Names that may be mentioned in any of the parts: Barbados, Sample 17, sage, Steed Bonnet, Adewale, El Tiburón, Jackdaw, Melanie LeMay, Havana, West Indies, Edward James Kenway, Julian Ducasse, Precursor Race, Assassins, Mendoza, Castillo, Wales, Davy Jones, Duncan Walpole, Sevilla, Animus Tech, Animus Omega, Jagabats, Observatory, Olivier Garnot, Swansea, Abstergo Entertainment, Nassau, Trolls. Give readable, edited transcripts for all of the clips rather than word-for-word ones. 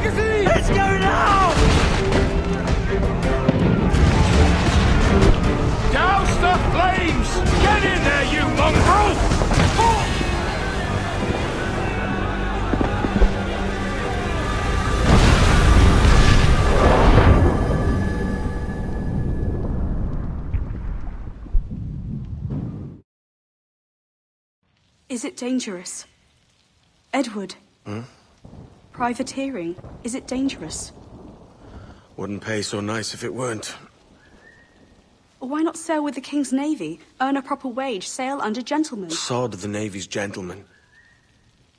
magazine! Let's go now! Douse the flames! Get in there, you mongrel! Oh! Is it dangerous? Edward? Hmm? Privateering, is it dangerous? Wouldn't pay so nice if it weren't. Why not sail with the King's Navy? Earn a proper wage, sail under gentlemen. Sod the Navy's gentlemen.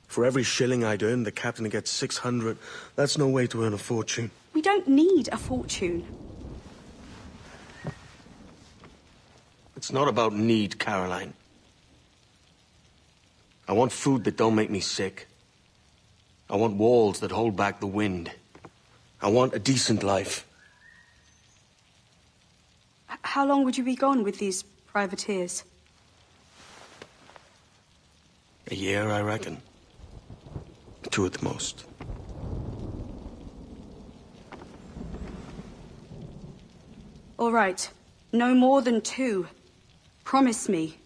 For every shilling I'd earn, the captain gets 600. That's no way to earn a fortune. We don't need a fortune. It's not about need, Caroline. I want food that don't make me sick. I want walls that hold back the wind. I want a decent life. How long would you be gone with these privateers? A year, I reckon. 2 at the most. All right. No more than 2. Promise me.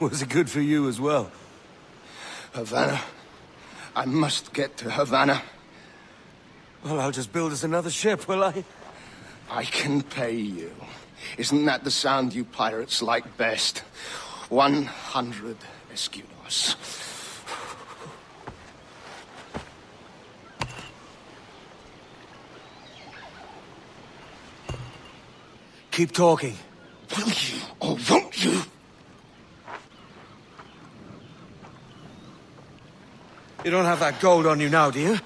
Was it good for you as well? Havana. I must get to Havana. Well, I'll just build us another ship, will I? I can pay you. Isn't that the sound you pirates like best? 100 escudos. Keep talking. Will you or won't you? You don't have that gold on you now, do you?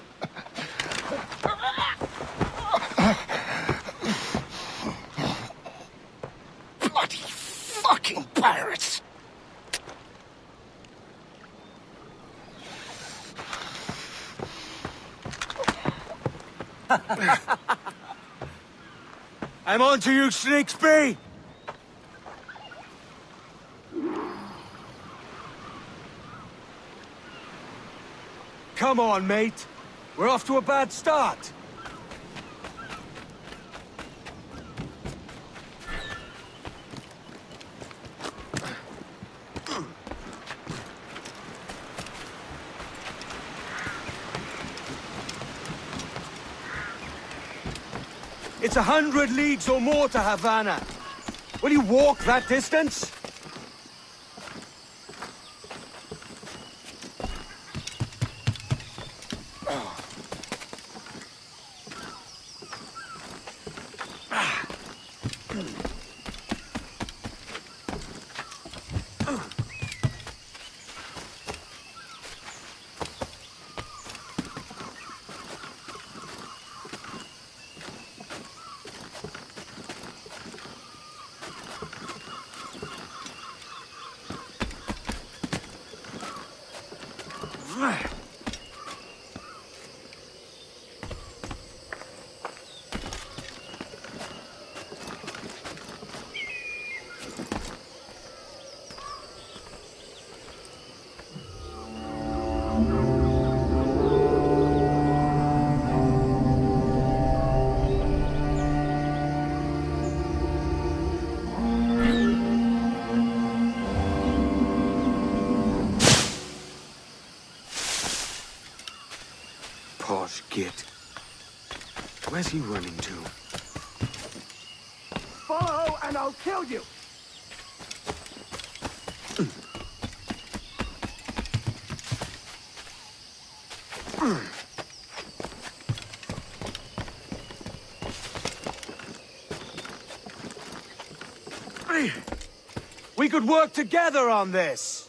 Bloody fucking pirates! I'm on to you, Snakesby! Come on, mate. We're off to a bad start. It's 100 leagues or more to Havana. Will you walk that distance? Posh git. Where's he running to? Follow and I'll kill you! We could work together on this!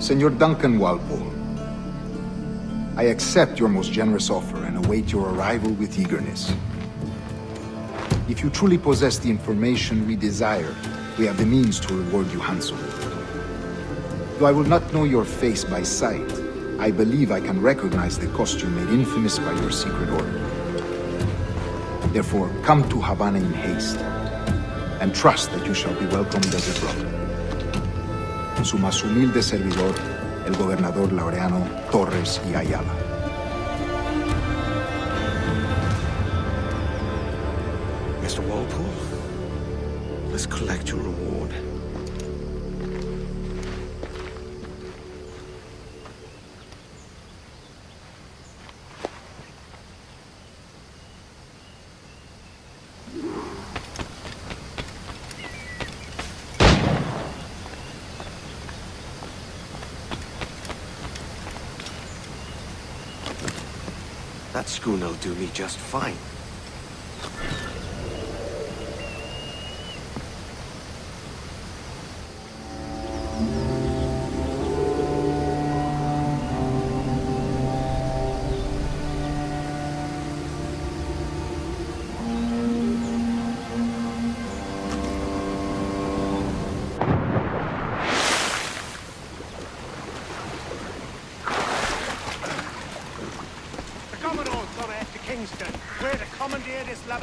Senor Duncan Walpole, I accept your most generous offer and await your arrival with eagerness. If you truly possess the information we desire, we have the means to reward you handsomely. Though I will not know your face by sight, I believe I can recognize the costume made infamous by your secret order. Therefore, come to Havana in haste, and trust that you shall be welcomed as a brother. Su más humilde servidor, el gobernador Laureano Torres y Ayala. Mr. Walpole, let's collect your reward. That schooner'll do me just fine.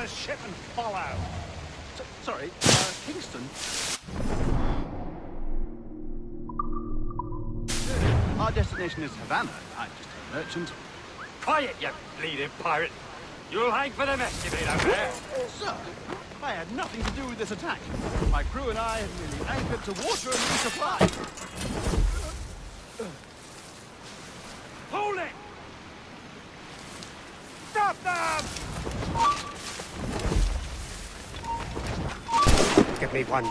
Ship and follow. Sorry, Kingston. Our destination is Havana. I'm just a merchant. Quiet, you bleeding pirate! You'll hang for the mess you made over there. Sir, I had nothing to do with this attack. My crew and I have merely anchored to water and resupply. Hold it! Stop them! Give me one.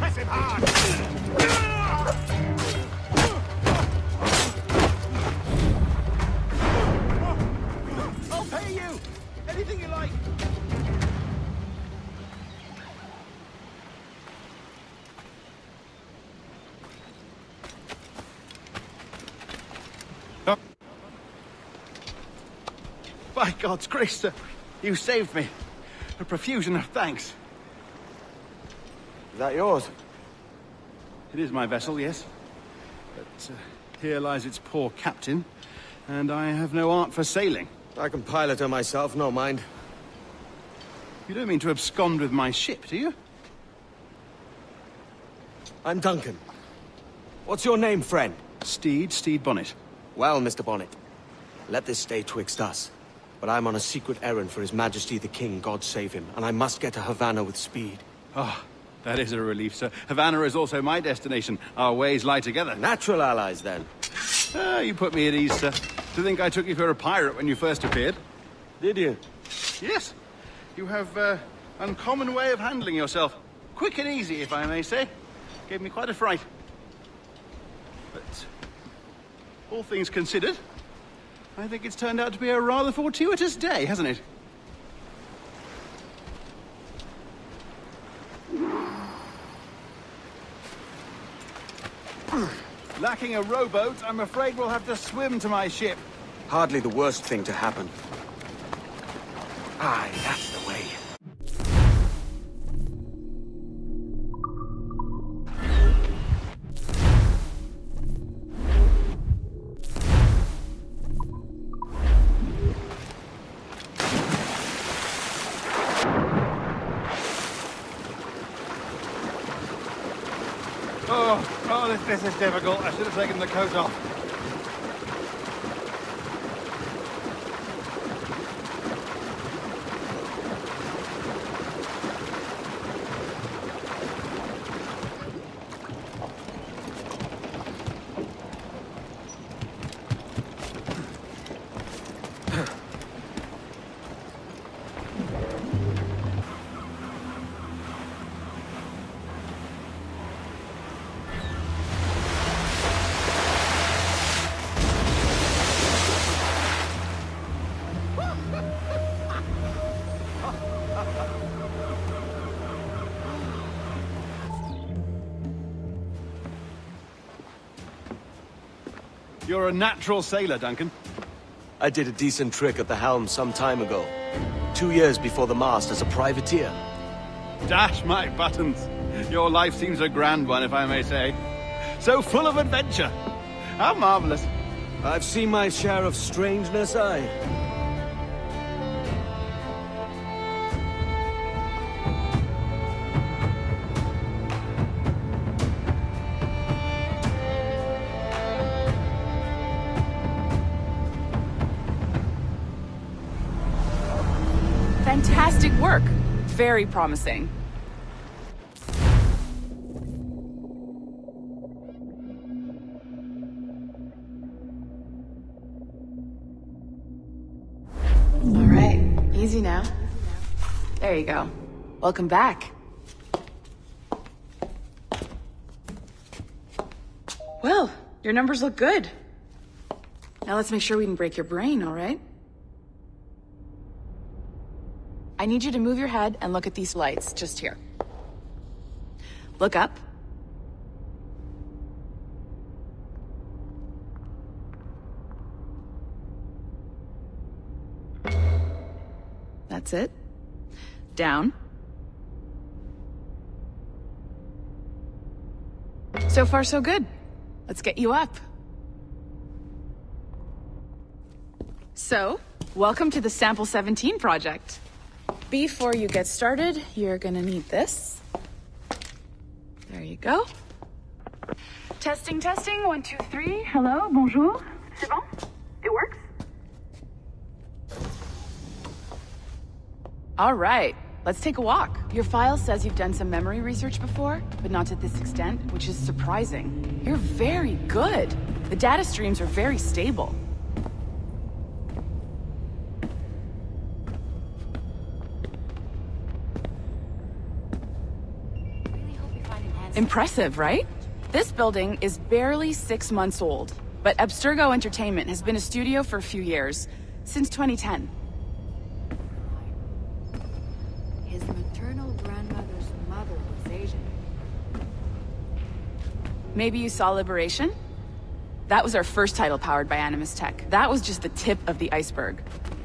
Press him hard! Oh. By God's grace, sir, you saved me. A profusion of thanks. Is that yours? It is my vessel, yes. But here lies its poor captain, and I have no art for sailing. I can pilot her myself, no mind. You don't mean to abscond with my ship, do you? I'm Duncan. What's your name, friend? Steed Bonnet. Well, Mr. Bonnet, let this stay twixt us. But I'm on a secret errand for His Majesty the King, God save him, and I must get to Havana with speed. Ah, that is a relief, sir. Havana is also my destination. Our ways lie together. Natural allies, then. Ah, you put me at ease, sir. To think I took you for a pirate when you first appeared. Did you? Yes. You have an uncommon way of handling yourself. Quick and easy, if I may say. Gave me quite a fright. But all things considered, I think it's turned out to be a rather fortuitous day, hasn't it? Lacking a rowboat, I'm afraid we'll have to swim to my ship. Hardly the worst thing to happen. Aye, that's the way. This is difficult. I should have taken the coat off. You're a natural sailor, Duncan. I did a decent trick at the helm some time ago. 2 years before the mast as a privateer. Dash my buttons. Your life seems a grand one, if I may say. So full of adventure. How marvelous. I've seen my share of strangeness, I. Fantastic work. Very promising. All right. Easy now. There you go. Welcome back. Well, your numbers look good. Now let's make sure we can break your brain, all right? I need you to move your head and look at these lights, just here. Look up. That's it. Down. So far, so good. Let's get you up. So, welcome to the Sample 17 project. Before you get started, you're gonna need this. There you go. Testing, testing, 1, 2, 3. Hello, bonjour. C'est bon? It works? All right, let's take a walk. Your file says you've done some memory research before, but not to this extent, which is surprising. You're very good. The data streams are very stable. Impressive, right? This building is barely 6 months old, but Abstergo Entertainment has been a studio for a few years, since 2010. His maternal grandmother's mother was Asian. Maybe you saw Liberation? That was our first title powered by Animus Tech. That was just the tip of the iceberg.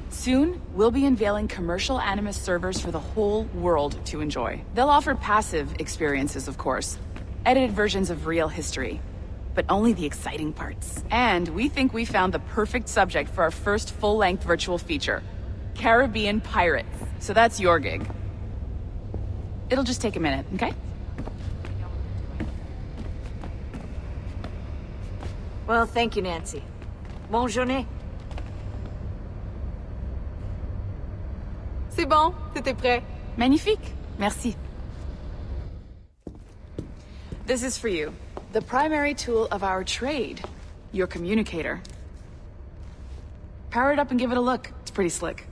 Soon, we'll be unveiling commercial Animus servers for the whole world to enjoy. They'll offer passive experiences, of course, edited versions of real history, but only the exciting parts. And we think we found the perfect subject for our first full-length virtual feature, Caribbean Pirates. So that's your gig. It'll just take a minute, okay? Well, thank you, Nancy. Bonne journée. C'est bon, c'était prêt. Magnifique. Merci. This is for you. The primary tool of our trade. Your communicator. Power it up and give it a look. It's pretty slick.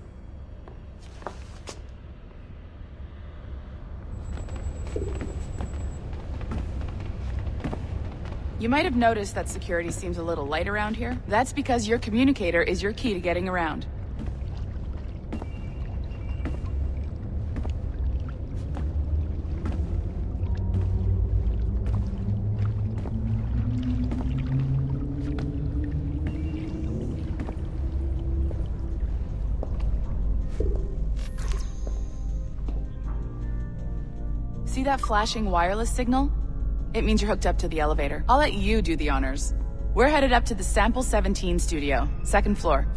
You might have noticed that security seems a little light around here. That's because your communicator is your key to getting around. See that flashing wireless signal? It means you're hooked up to the elevator. I'll let you do the honors. We're headed up to the Sample 17 studio, second floor.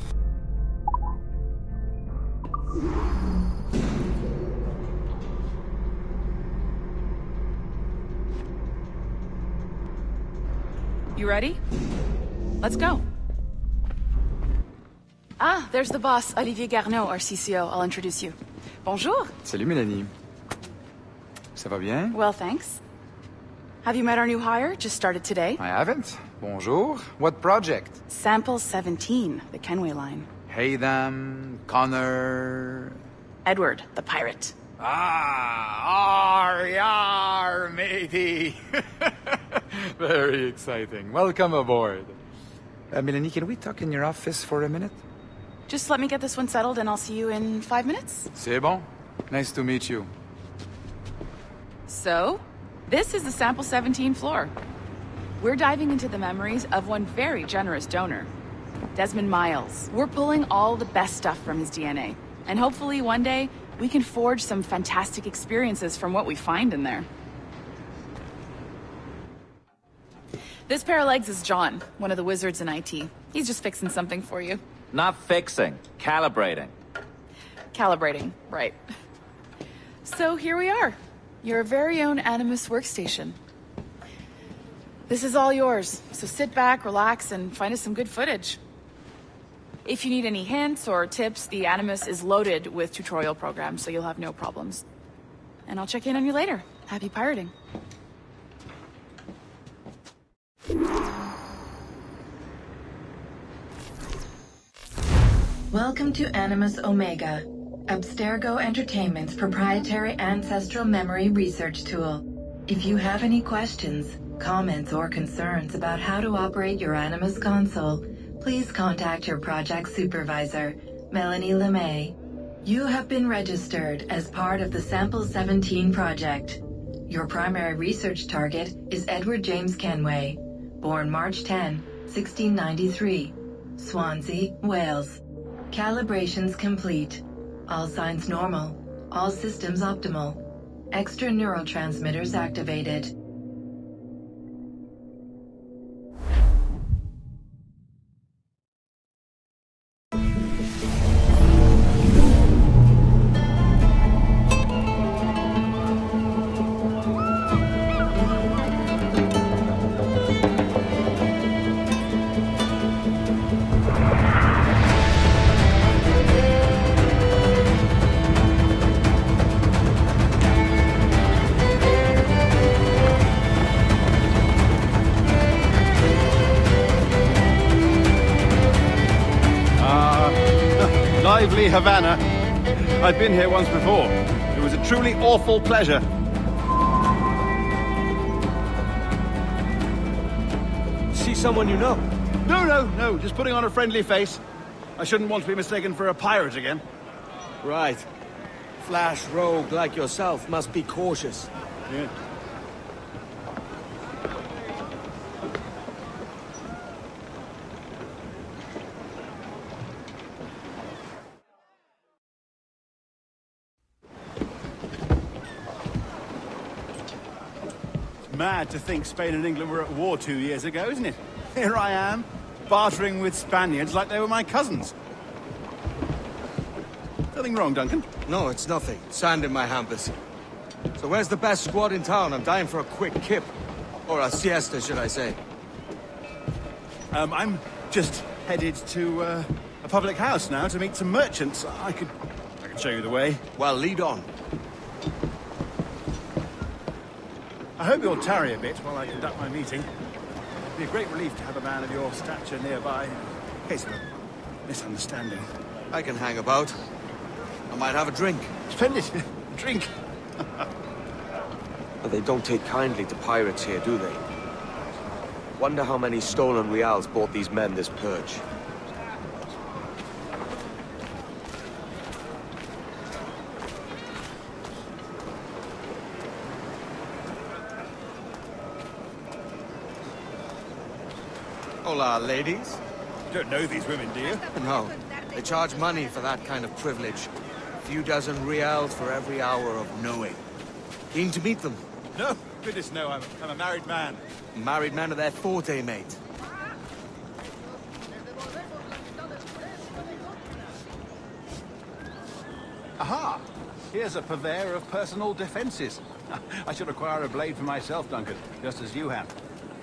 You ready? Let's go. Ah, there's the boss, Olivier Garnot, our CCO. I'll introduce you. Bonjour. Salut, Mélanie. Ça va bien? Well, thanks. Have you met our new hire? Just started today? I haven't. Bonjour. What project? Sample 17, the Kenway line. Hey, them, Connor... Edward, the pirate. Ah, ar, matey. Very exciting. Welcome aboard. Melanie, can we talk in your office for a minute? Just let me get this one settled and I'll see you in 5 minutes. C'est bon. Nice to meet you. So, this is the Sample 17 floor. We're diving into the memories of one very generous donor, Desmond Miles. We're pulling all the best stuff from his DNA, and hopefully one day we can forge some fantastic experiences from what we find in there. This pair of legs is John, one of the wizards in IT. He's just fixing something for you. Not fixing, calibrating. Calibrating, right. So here we are. Your very own Animus workstation. This is all yours, so sit back, relax, and find us some good footage. If you need any hints or tips, the Animus is loaded with tutorial programs, so you'll have no problems. And I'll check in on you later. Happy pirating. Welcome to Animus Omega, Abstergo Entertainment's proprietary ancestral memory research tool. If you have any questions, comments, or concerns about how to operate your Animus console, please contact your project supervisor, Melanie LeMay. You have been registered as part of the Sample 17 project. Your primary research target is Edward James Kenway, born March 10, 1693, Swansea, Wales. Calibrations complete. All signs normal. All systems optimal. Extra neurotransmitters activated. Havana. I've been here once before. It was a truly awful pleasure. See someone you know? No. Just putting on a friendly face. I shouldn't want to be mistaken for a pirate again. Right. Flash rogue like yourself must be cautious. Yeah. Mad to think Spain and England were at war 2 years ago, isn't it? Here I am, bartering with Spaniards like they were my cousins. Nothing wrong, Duncan? No, it's nothing. Sand in my hampers. So where's the best squad in town? I'm dying for a quick kip. Or a siesta, should I say. I'm just headed to a public house now to meet some merchants. I could show you the way. Well, lead on. I hope you'll tarry a bit while I conduct my meeting. It'd be a great relief to have a man of your stature nearby, in case of a misunderstanding. I can hang about. I might have a drink. Splendid. Drink. But they don't take kindly to pirates here, do they? Wonder how many stolen reals bought these men this purge. Hola, ladies. You don't know these women, do you? No. They charge money for that kind of privilege. A few dozen reals for every hour of knowing. Keen to meet them? No, goodness no, I'm a married man. Married man of their forte, mate. Aha! Here's a purveyor of personal defenses. I should acquire a blade for myself, Duncan, just as you have.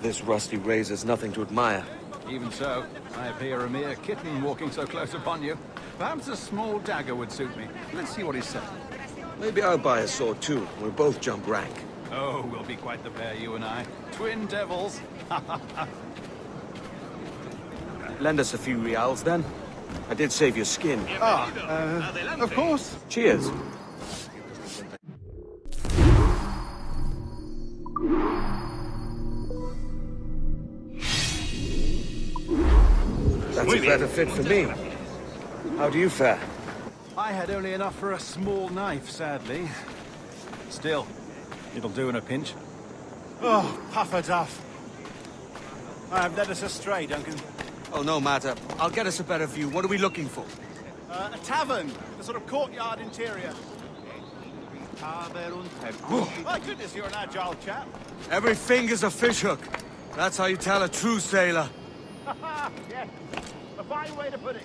This rusty razor's nothing to admire. Even so, I appear a mere kitten walking so close upon you. Perhaps a small dagger would suit me. Let's see what he said. Maybe I'll buy a sword too. We'll both jump rank. Oh, we'll be quite the pair, you and I. Twin devils. Lend us a few reals, then. I did save your skin. Of course. Cheers. That's a better fit for me. How do you fare? I had only enough for a small knife, sadly. Still, it'll do in a pinch. Oh, puffer duff. I have led us astray, Duncan. Oh, no matter. I'll get us a better view. What are we looking for? A tavern. A sort of courtyard interior. My goodness, you're an agile chap. Every finger's a fishhook. That's how you tell a true sailor. Ha yes. A fine way to put it.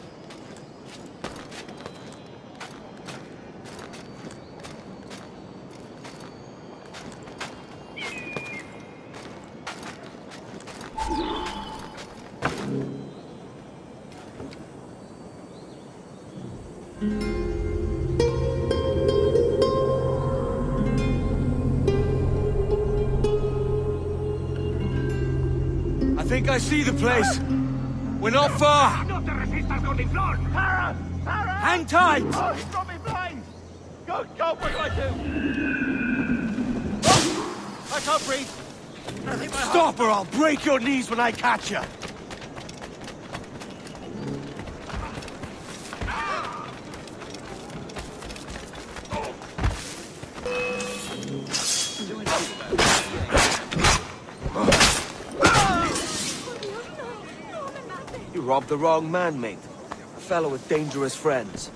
I think I see the place. We're not far. Hang tight! Oh, he's got me blind! Go, what do I do? Oh, I can't breathe. Stop or I'll break your knees when I catch you. Robbed the wrong man, mate. A fellow with dangerous friends.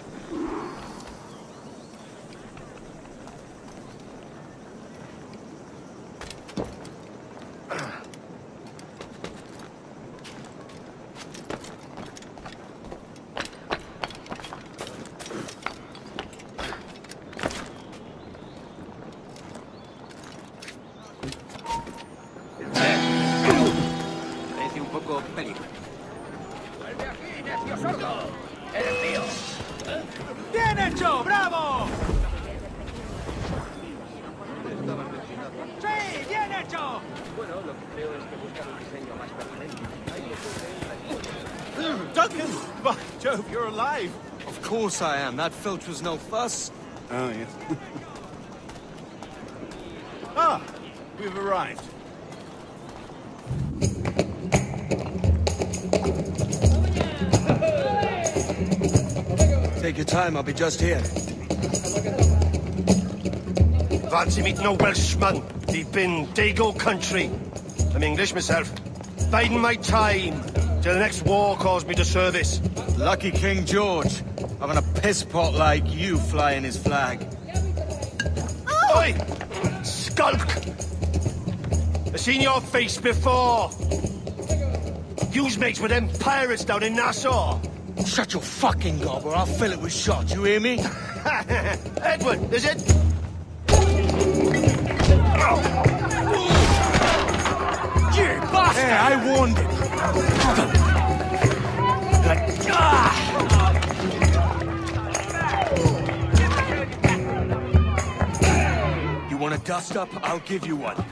Of course I am. That filch was no fuss. Oh, yes. Ah! We've arrived. Take your time. I'll be just here. Fancy meeting a Welshman deep in Dago country. I'm English myself. Biding my time till the next war calls me to service. Lucky King George. Having a piss-pot like you flying his flag. Oh! Oi! Skulk! I've seen your face before. You's mates with them pirates down in Nassau. Shut your fucking gob or I'll fill it with shots, you hear me? Edward, is it? You bastard! Hey, I warned him. You want a dust up? I'll give you one.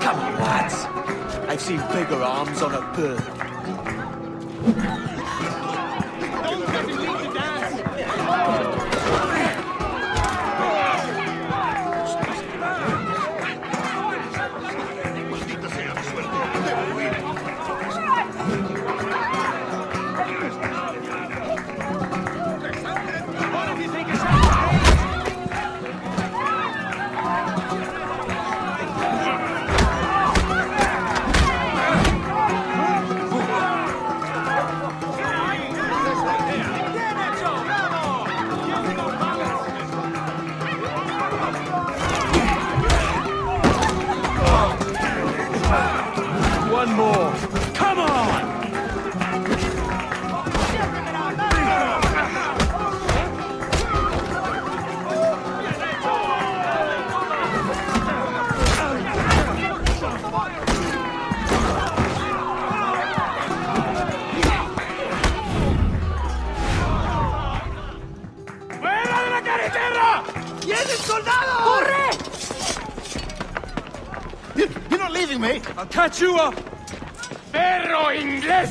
Come on, lads. I've seen bigger arms on a bird. Don't let him leave the dance. I'll catch you up! Perro Inglés!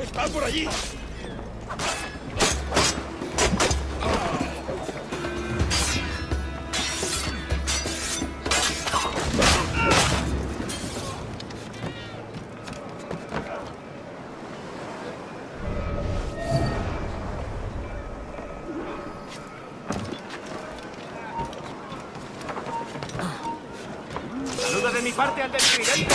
¡Están por allí! ¡Ah! Saludo de mi parte al describente.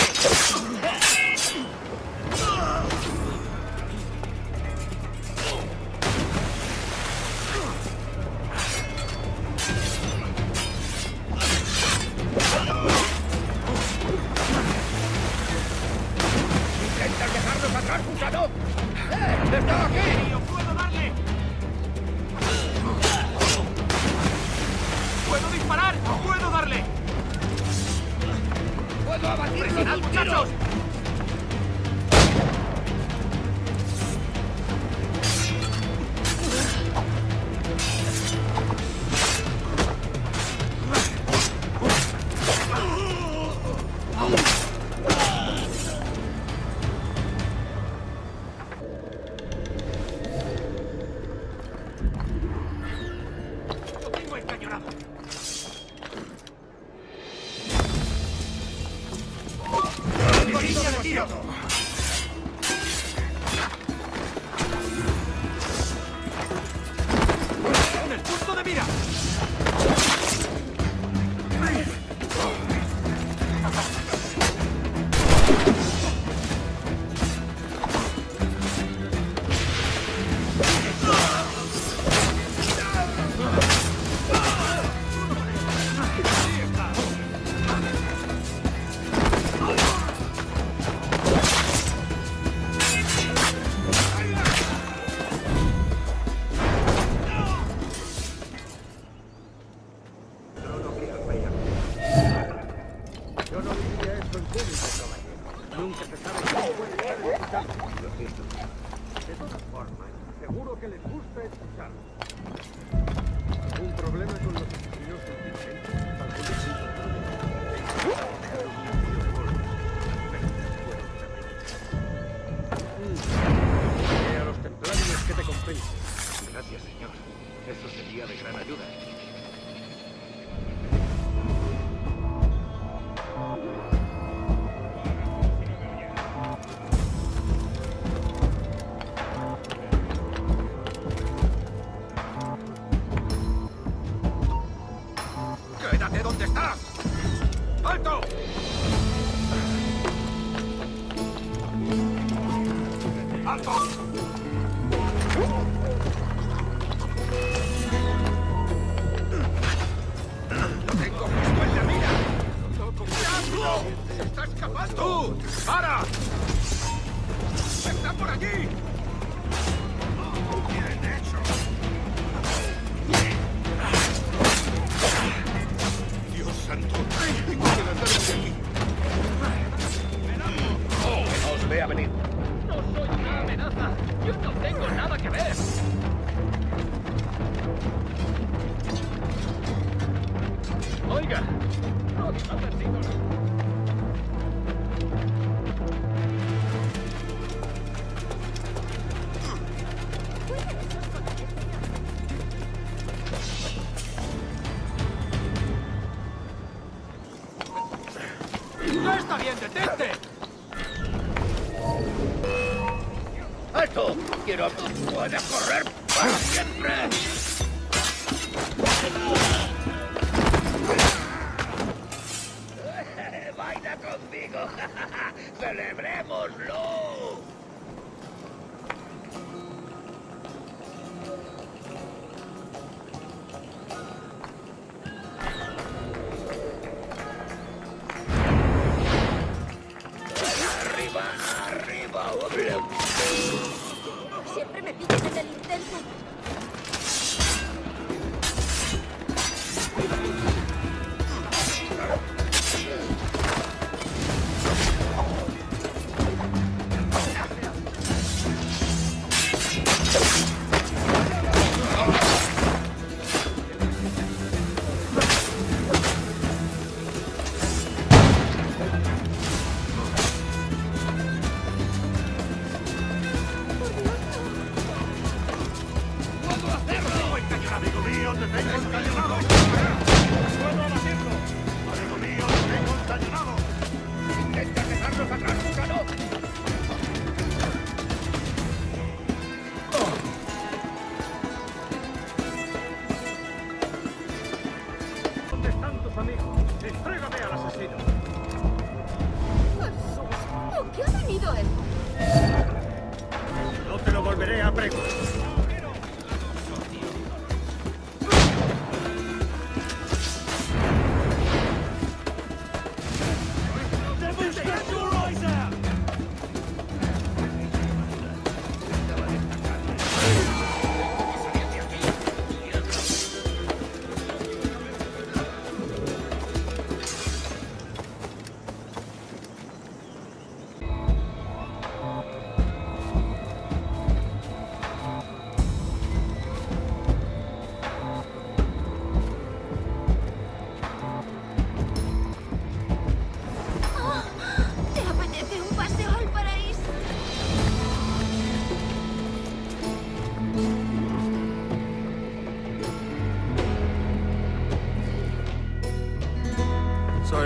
Intenta dejarnos atrás, gusano. ¡Está aquí! ¡Yo puedo darle! ¡Puedo disparar! ¡Puedo darle! ¡Puedo abatirlo, muchachos! ¡Puedo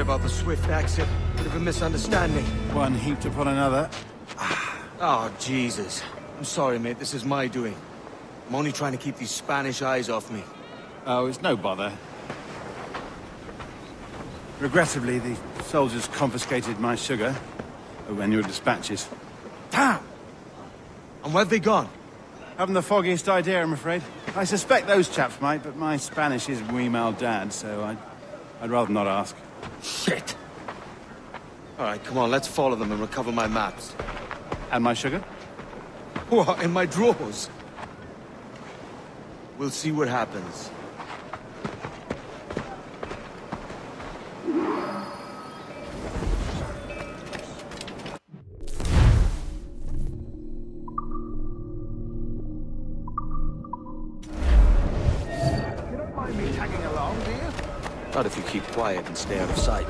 About the swift exit. Bit of a misunderstanding. One heaped upon another. Oh, Jesus. I'm sorry, mate. This is my doing. I'm only trying to keep these Spanish eyes off me. Oh, it's no bother. Regrettably, the soldiers confiscated my sugar. Oh, and your dispatches. Damn! And where've they gone? Haven't the foggiest idea, I'm afraid. I suspect those chaps might, but my Spanish is muy mal dad, so I'd rather not ask. Shit! Alright, come on, let's follow them and recover my maps. And my sugar? What, in my drawers? We'll see what happens. Not if you keep quiet and stay out of sight.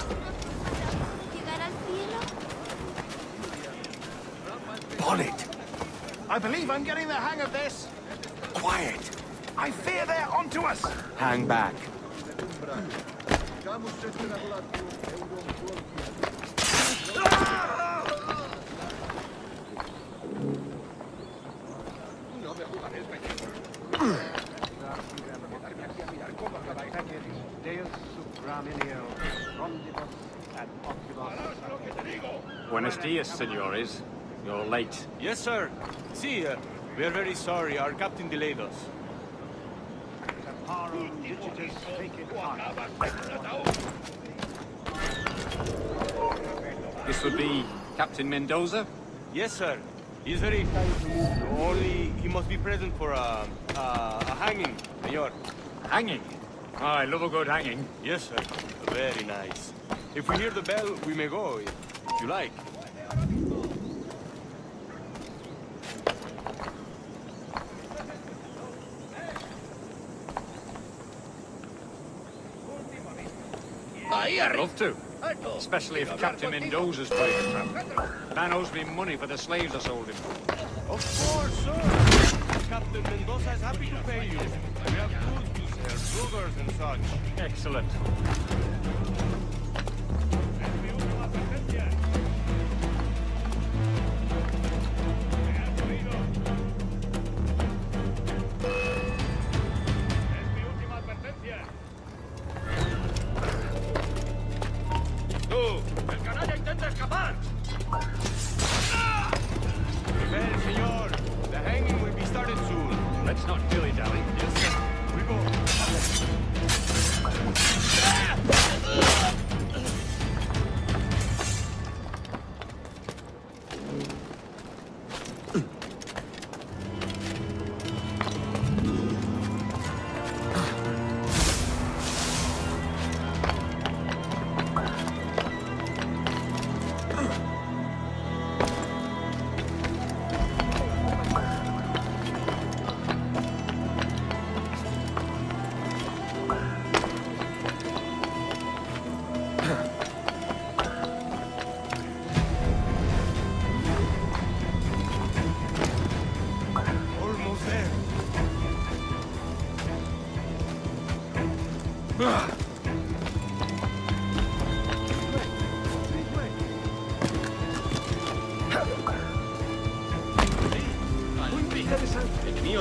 Bonnet! I believe I'm getting the hang of this. Quiet! I fear they're onto us! Hang back. Buenos dias, senores. You're late. Yes, sir. See, we are very sorry. Our captain delayed us. This would be Captain Mendoza? Yes, sir. He's very kind. Only he must be present for a hanging, senor. Hanging? Oh, I love a good hanging. Yes, sir. Very nice. If we hear the bell, we may go, if you like. I'd love to. Especially if Captain Mendoza's playing the trap. Man owes me money for the slaves I sold him. Of course, sir. Captain Mendoza is happy to pay you. We have goods. Cougars and such. Excellent.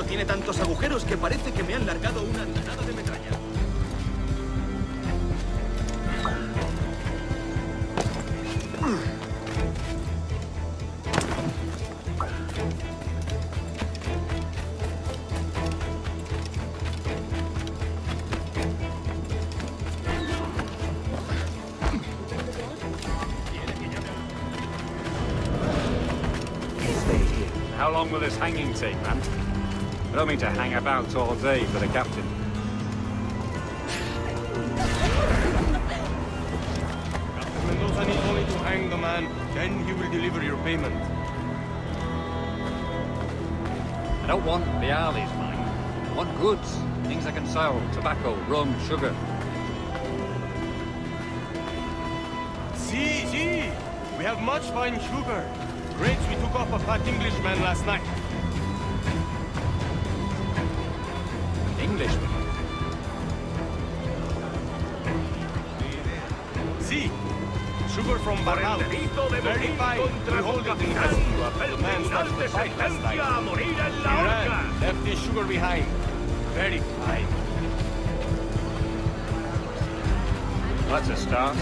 Tiene tantos agujeros que parece que me han largado una andanada de metralla. How long will this hanging take, man? I don't mean to hang about all day for the captain. Captain Mendoza needs only to hang the man, then he will deliver your payment. I don't want the alleys, man. I want goods, things I can sell, tobacco, rum, sugar. See, see! We have much fine sugar. Grapes we took off a fat Englishman last night. Englishman? See, sugar from Barbados. Very fine. We hold it in hand. The man started the fight last night. Iran left his sugar behind. Very fine. That's a start.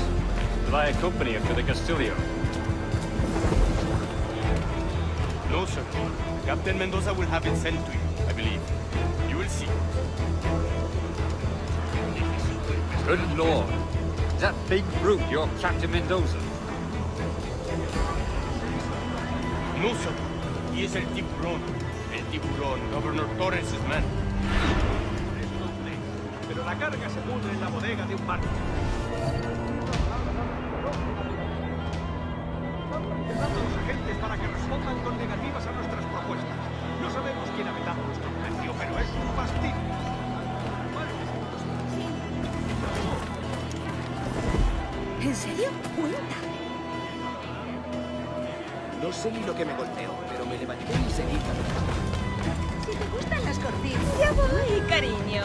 Will I accompany him to the Castillo? No, sir. Captain Mendoza will have it sent to you, I believe. You will see. Good Lord. Is that big brute your Captain Mendoza? No, sir. He is El Tiburón. El Tiburón, Governor Torres' man. Pero la carga se pudre en la bodega de un barco. Para que respondan con negativas a nuestras propuestas. No sabemos quién ha vetado nuestro comercio, pero es un fastidio. ¿En serio? Cuenta. No sé ni lo que me golpeó, pero me levanté enseguida. Si te gustan las cortinas... ¡Ya voy, cariño!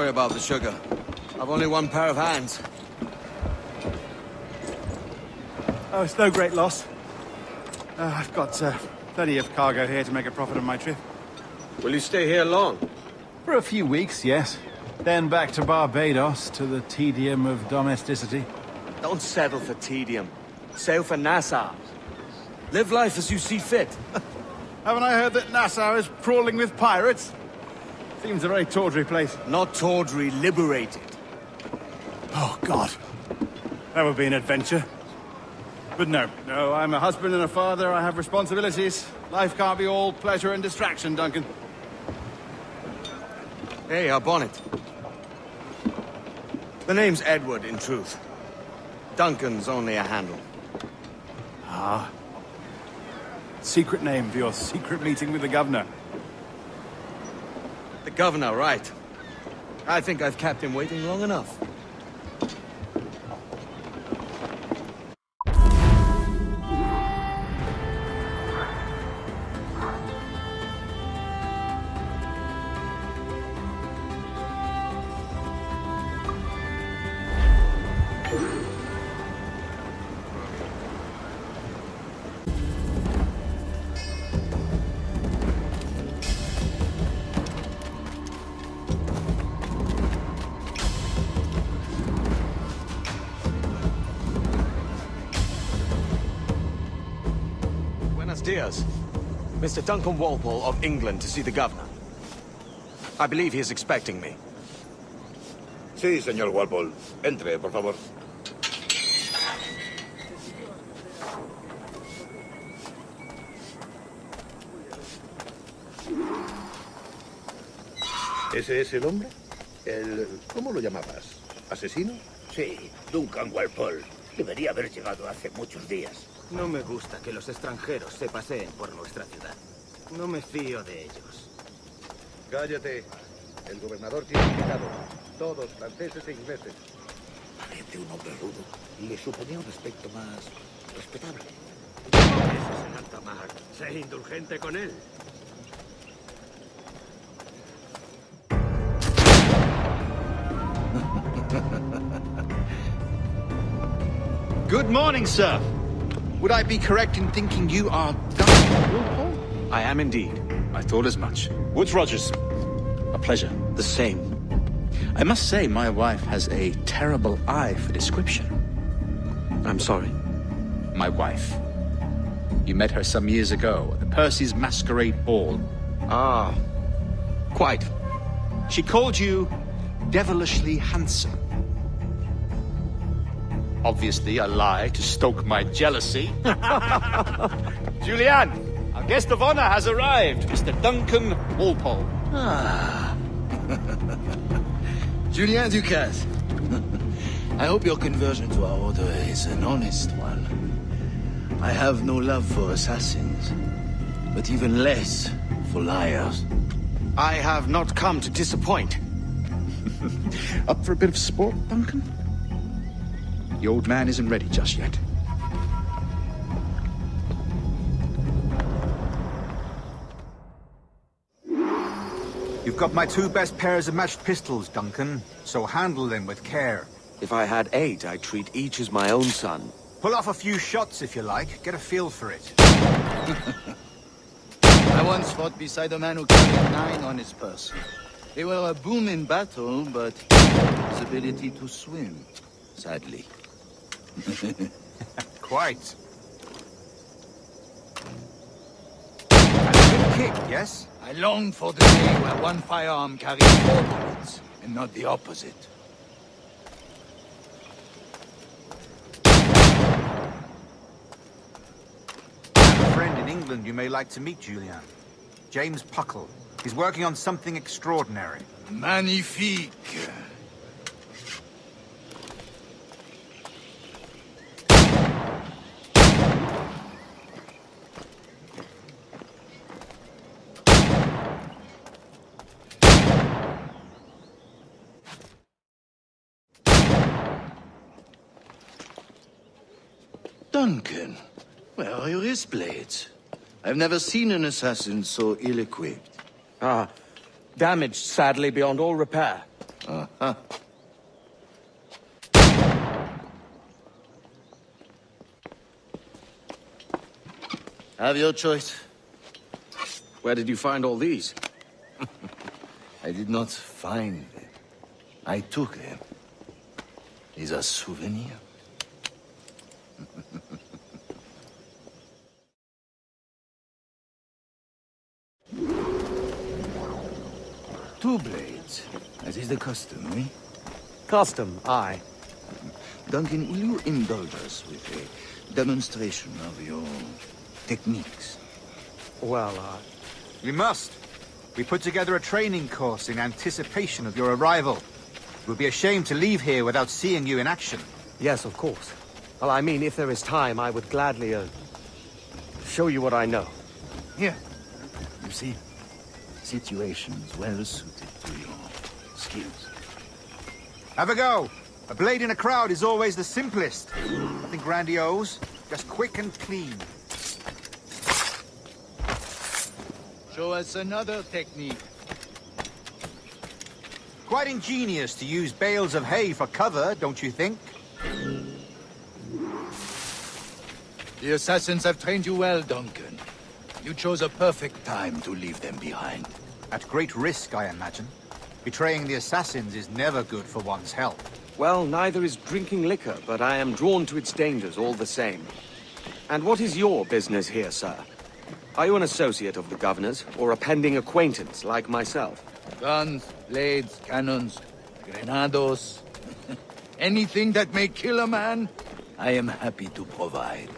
Sorry about the sugar. I've only one pair of hands. Oh, it's no great loss. I've got plenty of cargo here to make a profit on my trip. Will you stay here long? For a few weeks, yes. Then back to Barbados, to the tedium of domesticity. Don't settle for tedium. Sail for Nassau. Live life as you see fit. Haven't I heard that Nassau is crawling with pirates? Seems a very tawdry place. Not tawdry, liberated. Oh, God. That would be an adventure. But no, I'm a husband and a father, I have responsibilities. Life can't be all pleasure and distraction, Duncan. Hey, our bonnet. The name's Edward, in truth. Duncan's only a handle. Ah. Secret name for your secret meeting with the governor. The governor, right. I think I've kept him waiting long enough. Mr. Duncan Walpole of England to see the governor. I believe he is expecting me. Sí, señor Walpole. Entre, por favor. ¿Ese es el hombre? El... ¿Cómo lo llamabas? ¿Asesino? Sí, Duncan Walpole. Debería haber llegado hace muchos días. No me gusta que los extranjeros se paseen por nuestra ciudad. No me fío de ellos. Cállate. El gobernador tiene cuidado. Todos, franceses e ingleses. Parece un hombre rudo. Le suponía un aspecto más respetable. Eso es el alta mar. Sé indulgente con él. Good morning, sir. Would I be correct in thinking you are Duncan Walpole? I am indeed. I thought as much. Woods Rogers. A pleasure. The same. I must say my wife has a terrible eye for description. I'm sorry. My wife. You met her some years ago at the Percy's Masquerade Ball. Ah. Quite. She called you devilishly handsome. Obviously a lie to stoke my jealousy. Julian, our guest of honor has arrived, Mr. Duncan Walpole. Ah. Julian Ducasse. I hope your conversion to our order is an honest one. I have no love for assassins, but even less for liars. I have not come to disappoint. Up for a bit of sport, Duncan? The old man isn't ready just yet. You've got my two best pairs of matched pistols, Duncan, so handle them with care. If I had 8, I'd treat each as my own son. Pull off a few shots if you like, get a feel for it. I once fought beside a man who carried 9 on his person. They were a boom in battle, but his ability to swim, sadly. Quite. And a good kick, yes? I long for the day where one firearm carries 4 bullets, and not the opposite. I have a friend in England you may like to meet, Julian. James Puckle. He's working on something extraordinary. Magnifique. Duncan, where are your wrist blades? I've never seen an assassin so ill-equipped. Ah, damaged, sadly, beyond all repair. Uh-huh. Have your choice. Where did you find all these? I did not find them. I took them. Is a souvenir. Two blades, as is the custom, eh? Custom, aye. Duncan, will you indulge us with a demonstration of your techniques? Well, you must. We put together a training course in anticipation of your arrival. It would be a shame to leave here without seeing you in action. Yes, of course. Well, I mean, if there is time, I would gladly show you what I know. Here. You see, situations well suited to your skills. Have a go. A blade in a crowd is always the simplest. Nothing grandiose, just quick and clean. Show us another technique. Quite ingenious to use bales of hay for cover, don't you think? The Assassins have trained you well, Duncan. You chose a perfect time to leave them behind. At great risk, I imagine. Betraying the Assassins is never good for one's health. Well, neither is drinking liquor, but I am drawn to its dangers all the same. And what is your business here, sir? Are you an associate of the Governor's, or a pending acquaintance like myself? Guns, blades, cannons, grenados... anything that may kill a man, I am happy to provide.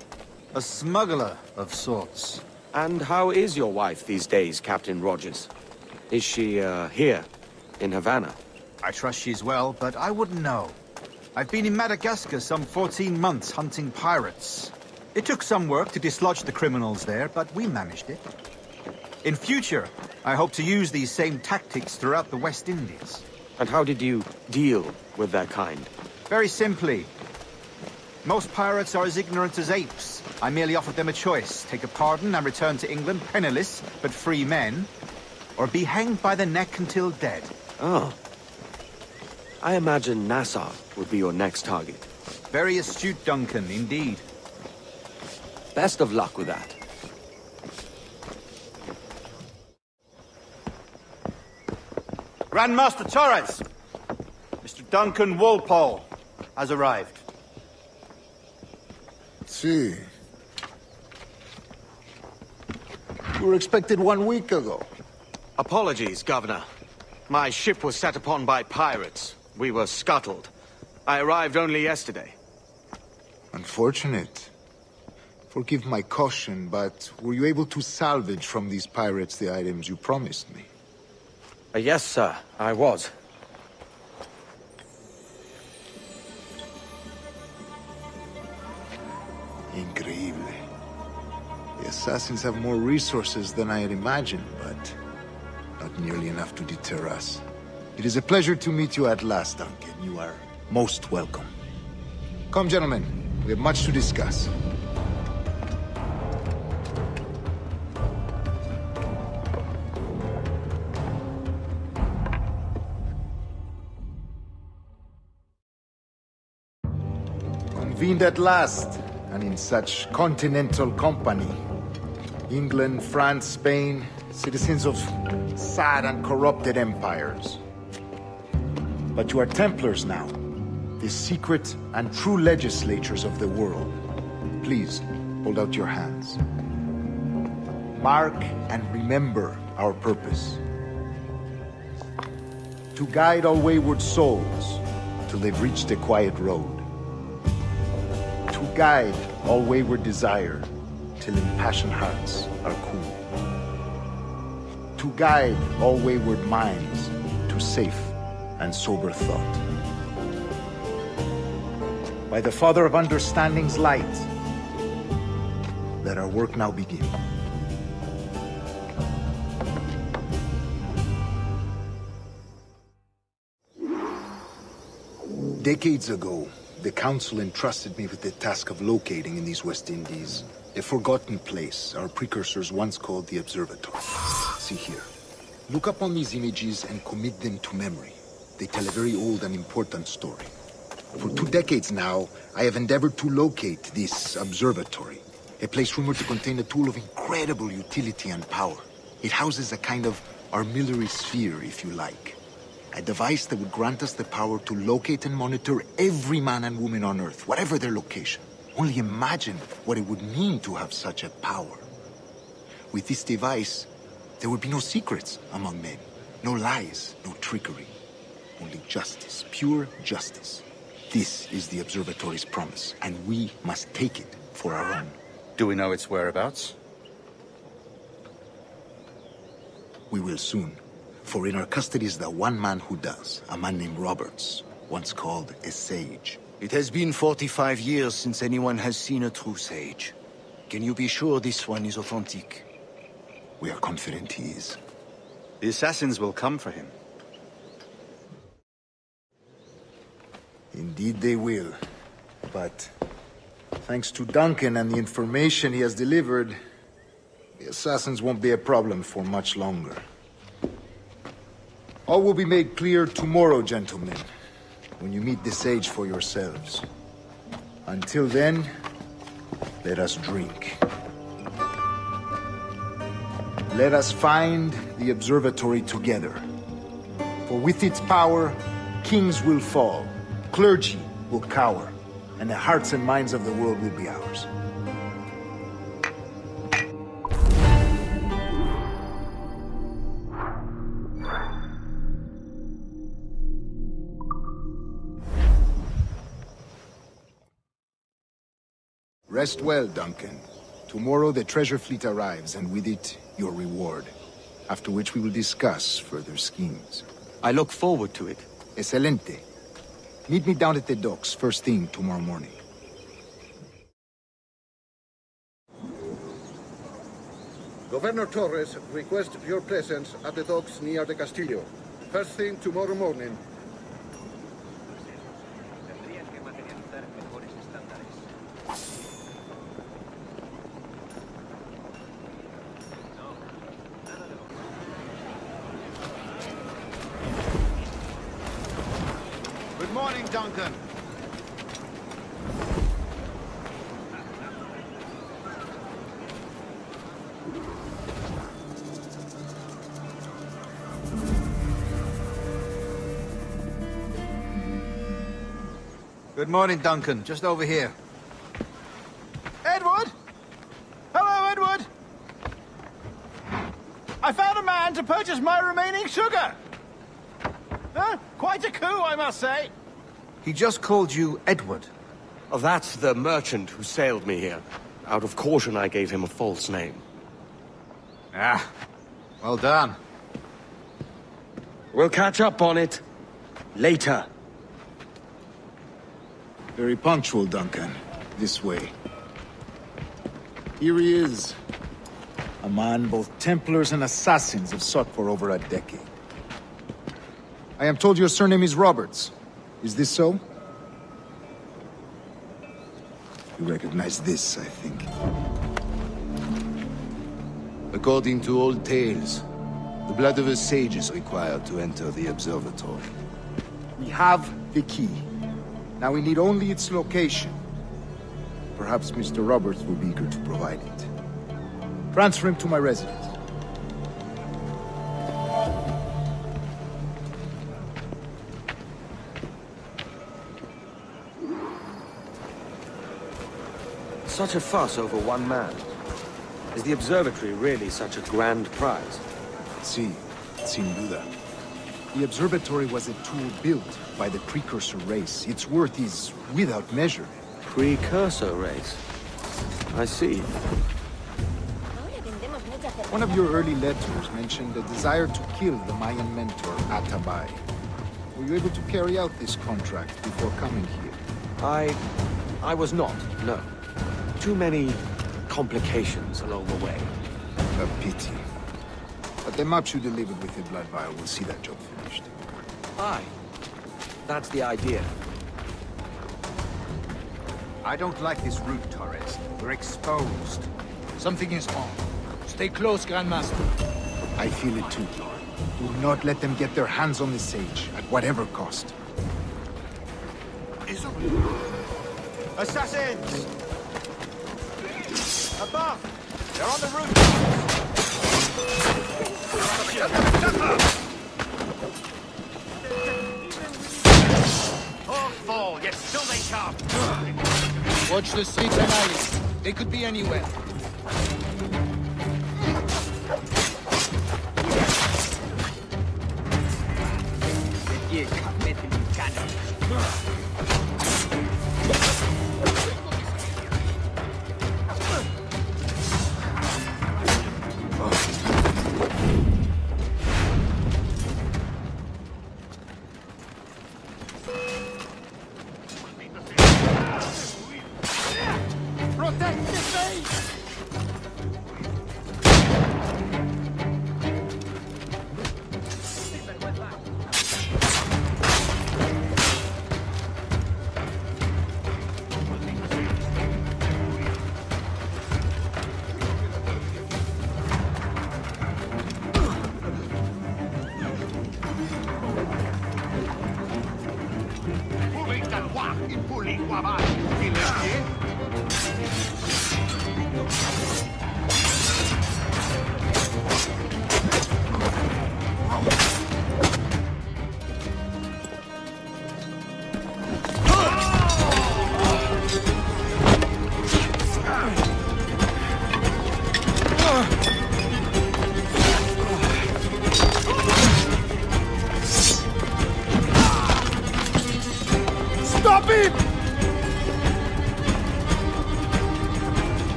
A smuggler of sorts. And how is your wife these days, Captain Rogers? Is she, here, in Havana? I trust she's well, but I wouldn't know. I've been in Madagascar some 14 months hunting pirates. It took some work to dislodge the criminals there, but we managed it. In future, I hope to use these same tactics throughout the West Indies. And how did you deal with their kind? Very simply. Most pirates are as ignorant as apes. I merely offered them a choice. Take a pardon and return to England penniless, but free men, or be hanged by the neck until dead. Oh. I imagine Nassau would be your next target. Very astute, Duncan, indeed. Best of luck with that. Grandmaster Torres! Mr. Duncan Walpole has arrived. See. You were expected 1 week ago. Apologies, Governor. My ship was set upon by pirates. We were scuttled. I arrived only yesterday. Unfortunate. Forgive my caution, but were you able to salvage from these pirates the items you promised me? Yes, sir, I was. Increíble. The Assassins have more resources than I had imagined, but not nearly enough to deter us. It is a pleasure to meet you at last, Duncan. You are most welcome. Come, gentlemen. We have much to discuss. Convened at last, and in such continental company. England, France, Spain, citizens of sad and corrupted empires. But you are Templars now, the secret and true legislators of the world. Please, hold out your hands. Mark and remember our purpose. To guide all wayward souls till they've reached a quiet road. Guide all wayward desire till impassioned hearts are cool. To guide all wayward minds to safe and sober thought. By the Father of Understanding's light, let our work now begin. Decades ago, the Council entrusted me with the task of locating in these West Indies a forgotten place our precursors once called the Observatory. See here. Look up on these images and commit them to memory. They tell a very old and important story. For 2 decades now, I have endeavored to locate this observatory, a place rumored to contain a tool of incredible utility and power. It houses a kind of armillary sphere, if you like. A device that would grant us the power to locate and monitor every man and woman on Earth, whatever their location. Only imagine what it would mean to have such a power. With this device, there would be no secrets among men, no lies, no trickery. Only justice, pure justice. This is the observatory's promise, and we must take it for our own. Do we know its whereabouts? We will soon, for in our custody is the one man who does, a man named Roberts, once called a sage. It has been 45 years since anyone has seen a true sage. Can you be sure this one is authentic? We are confident he is. The assassins will come for him. Indeed they will. But thanks to Duncan and the information he has delivered, the assassins won't be a problem for much longer. All will be made clear tomorrow, gentlemen, when you meet the sage for yourselves. Until then, let us drink. Let us find the observatory together. For with its power, kings will fall. Clergy will cower, and the hearts and minds of the world will be ours. Rest well, Duncan. Tomorrow the treasure fleet arrives, and with it, your reward. After which we will discuss further schemes. I look forward to it. Excelente. Meet me down at the docks first thing tomorrow morning. Governor Torres requests your presence at the docks near the Castillo. First thing tomorrow morning. Duncan. Good morning, Duncan. Just over here. Edward? Hello, Edward! I found a man to purchase my remaining sugar! Huh? Quite a coup, I must say. He just called you Edward. Oh, that's the merchant who sailed me here. Out of caution, I gave him a false name. Ah, well done. We'll catch up on it later. Very punctual, Duncan. This way. Here he is. A man both Templars and Assassins have sought for over a decade. I am told your surname is Roberts. Is this so? You recognize this, I think. According to old tales, the blood of a sage is required to enter the observatory. We have the key. Now we need only its location. Perhaps Mr. Roberts will be eager to provide it. Transfer him to my residence. Such a fuss over one man. Is the observatory really such a grand prize? Si, sin duda. The observatory was a tool built by the Precursor Race. Its worth is without measure. Precursor Race? I see. One of your early letters mentioned a desire to kill the Mayan mentor, Atabai. Were you able to carry out this contract before coming here? I was not, no. Too many complications along the way. A pity. But the maps you delivered with the blood vial will see that job finished. Aye. That's the idea. I don't like this route, Torres. We're exposed. Something is on. Stay close, Grandmaster. I feel it too, Torres. Do not let them get their hands on the sage, at whatever cost. Assassins! Above! They're on the roof! All fall, yet still they come! Watch the streets and alleys. They could be anywhere.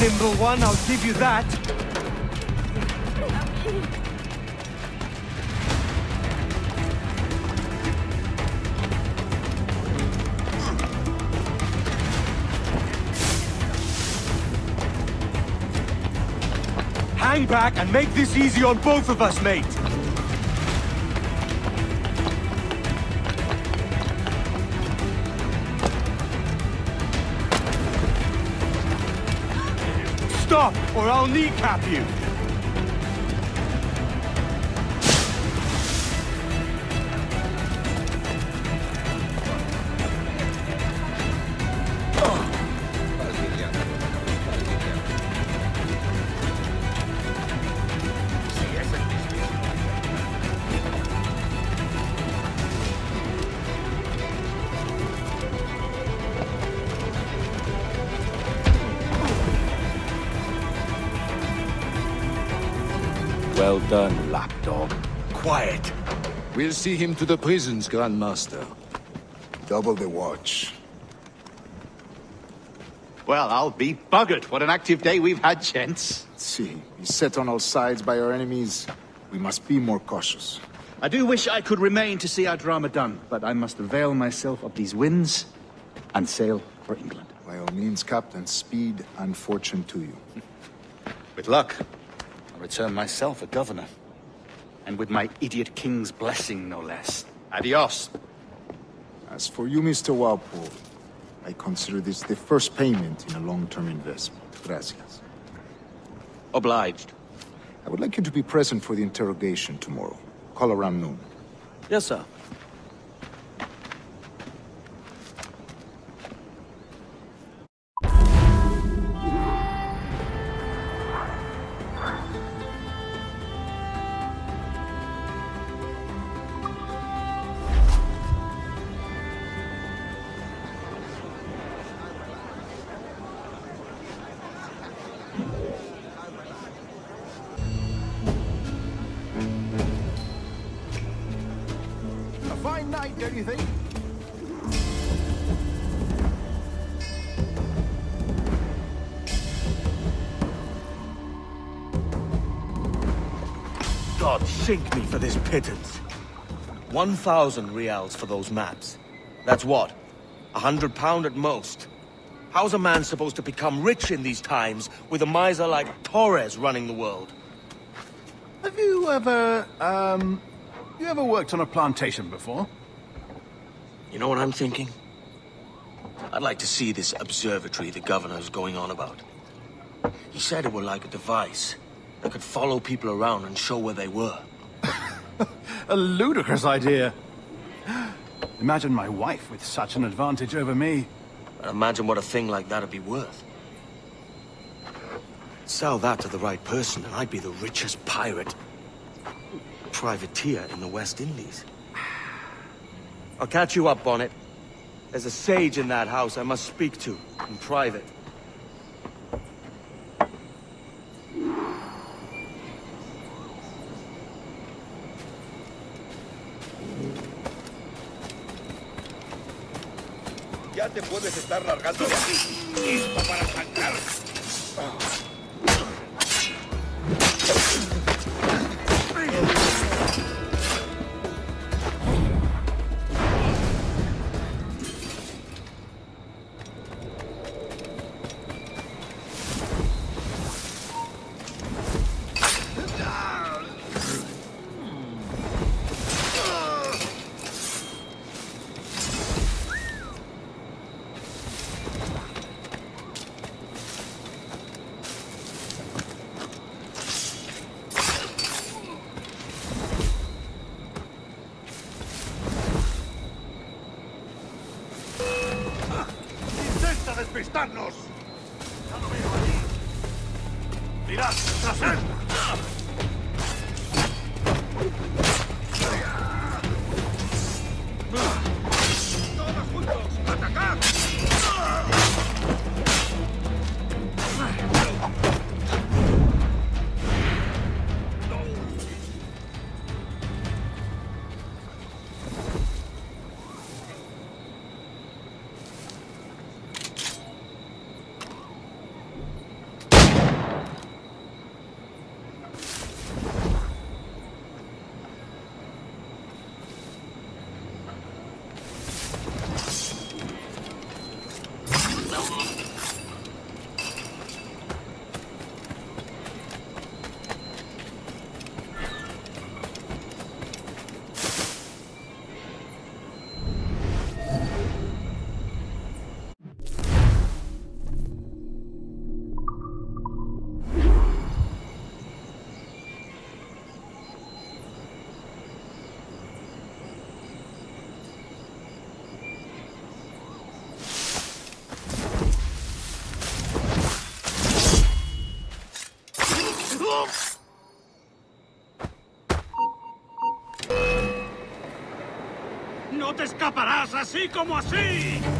Nimble one, I'll give you that. Hang back and make this easy on both of us, mate. Stop, or I'll kneecap you! Well done, lapdog. Quiet. We'll see him to the prisons, Grandmaster. Double the watch. Well, I'll be buggered. What an active day we've had, gents. Let's see. We're set on all sides by our enemies. We must be more cautious. I do wish I could remain to see our drama done, but I must avail myself of these winds and sail for England. By all means, Captain, speed and fortune to you. With luck. Return myself a governor. And with my idiot king's blessing, no less. Adios. As for you, Mr. Walpole, I consider this the first payment in a long-term investment. Gracias. Obliged. I would like you to be present for the interrogation tomorrow. Call around noon. Yes, sir. Sink me for this pittance. 1,000 reals for those maps. That's what? £100 at most. How's a man supposed to become rich in these times with a miser like Torres running the world? Have you ever, worked on a plantation before? You know what I'm thinking? I'd like to see this observatory the governor's going on about. He said it were like a device that could follow people around and show where they were. A ludicrous idea. Imagine my wife with such an advantage over me. And imagine what a thing like that would be worth. Sell that to the right person and I'd be the richest pirate. Privateer in the West Indies. I'll catch you up on it. There's a sage in that house I must speak to, in private. Ya te puedes estar largando de aquí. Listo para arrancar. ¡No te escaparás así como así! Come on.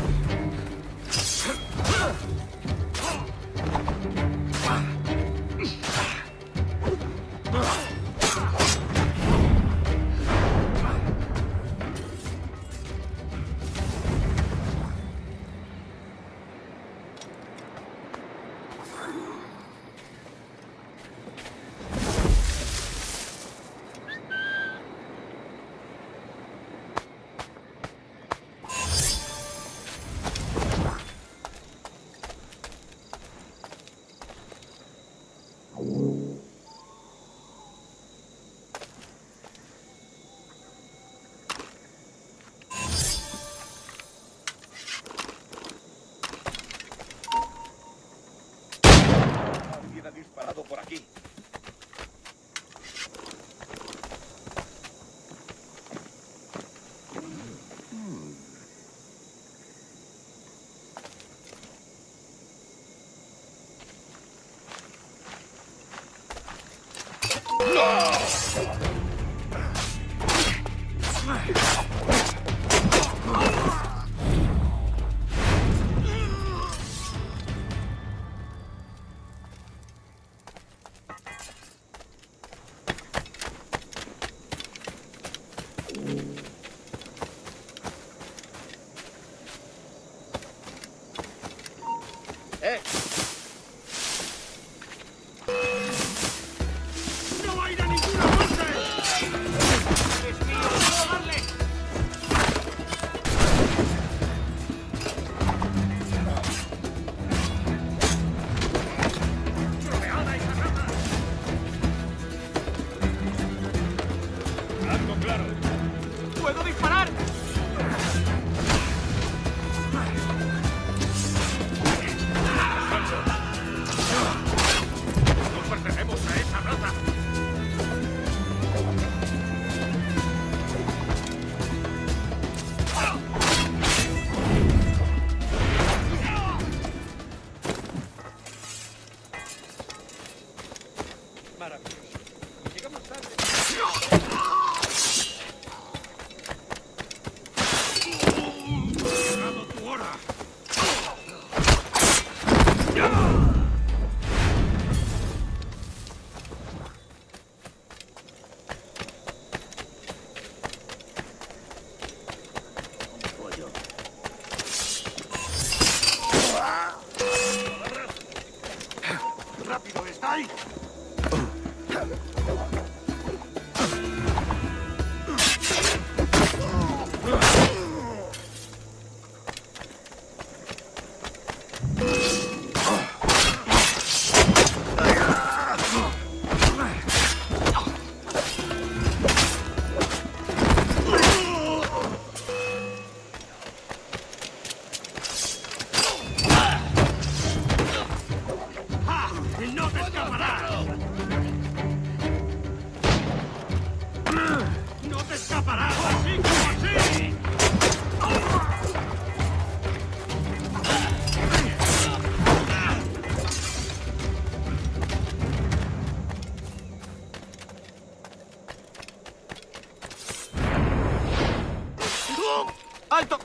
¡Alto!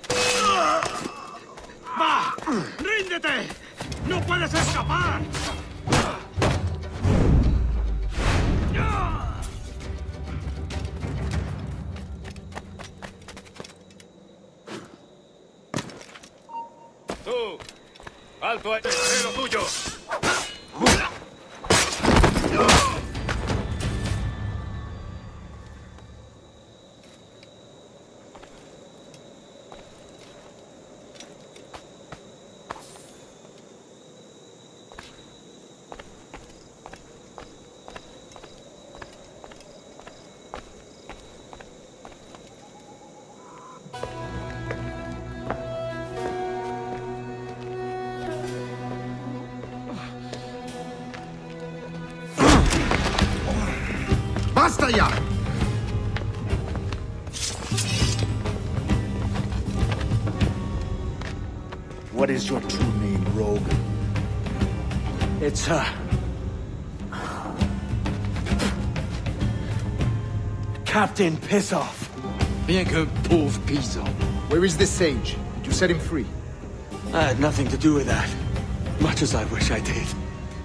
¡Va! ¡Ríndete! ¡No puedes escapar! ¡Tú! ¡Alto ahí! ¡Es lo tuyo! What is your true name, rogue? It's her. Captain Pissoff. Bien que pauvre pizza. Where is this sage? Did you set him free? I had nothing to do with that. Much as I wish I did.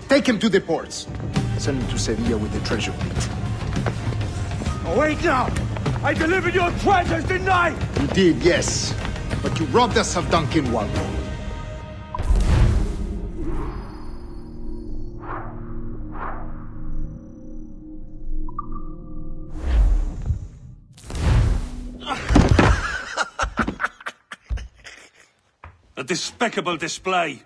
Take him to the ports. Send him to Sevilla with the treasure fleet. Wake up! I delivered your treasures, didn't I? You did, yes. But you robbed us of Duncan Walpole. A despicable display.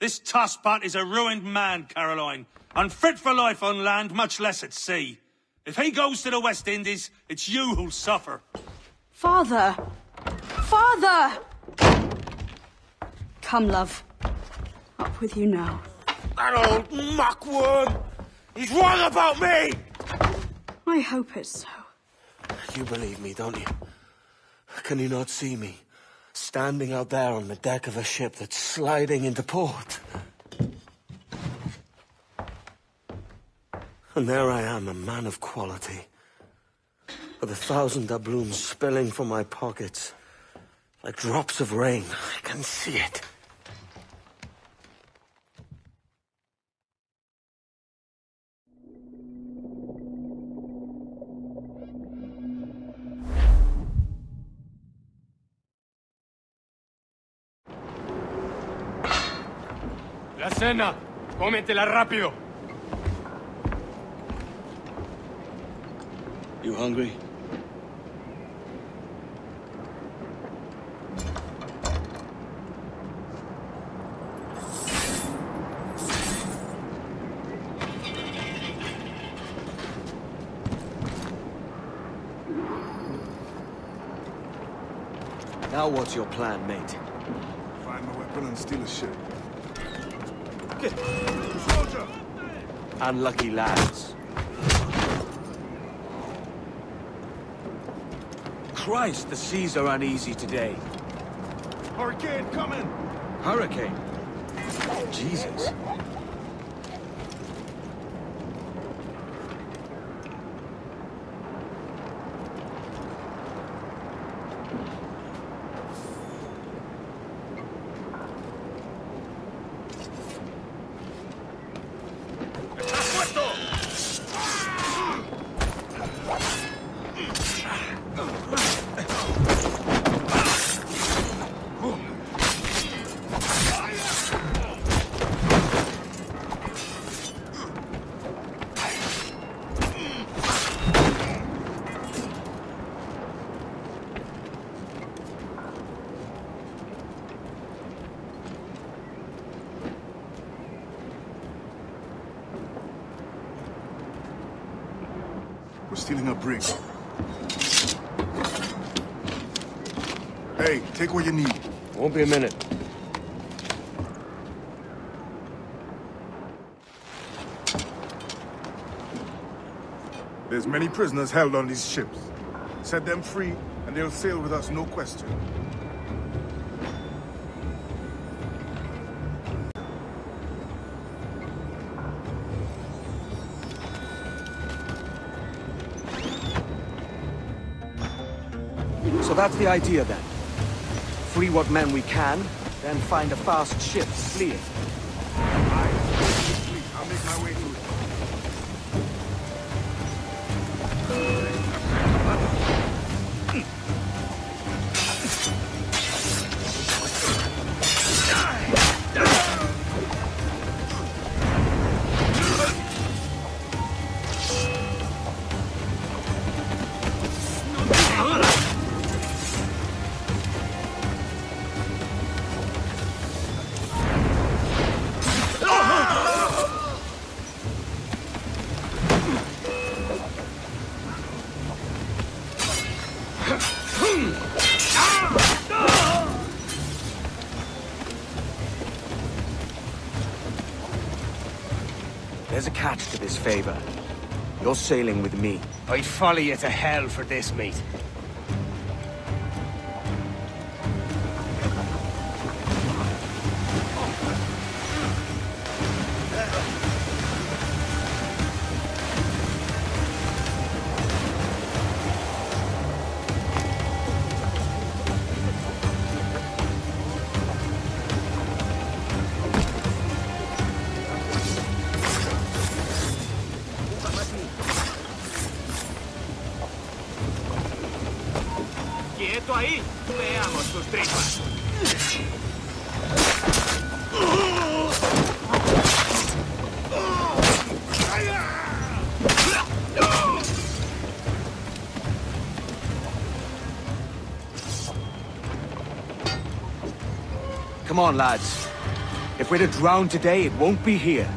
This tosspot is a ruined man, Caroline. Unfit for life on land, much less at sea. If he goes to the West Indies, it's you who'll suffer. Father! Father! Come, love. Up with you now. That old muckworm! He's wrong about me! I hope it's so. You believe me, don't you? Can you not see me? Standing out there on the deck of a ship that's sliding into port. And there I am, a man of quality. With 1,000 doubloons spilling from my pockets. Like drops of rain, I can see it. La cena, cómetela rápido. You hungry? Now what's your plan, mate? Find my weapon and steal a ship. Good. Soldier! Unlucky lads. Christ, the seas are uneasy today. Hurricane coming! Hurricane? Jesus. Brig. Hey, take what you need. Won't be a minute. There's many prisoners held on these ships. Set them free, and they'll sail with us, no question. That's the idea, then. Free what men we can, then find a fast ship to flee it. I'll make my way through it. There's a catch to this favor. You're sailing with me. I'd follow you to hell for this, mate. Come on, lads. If we're to drown today, it won't be here.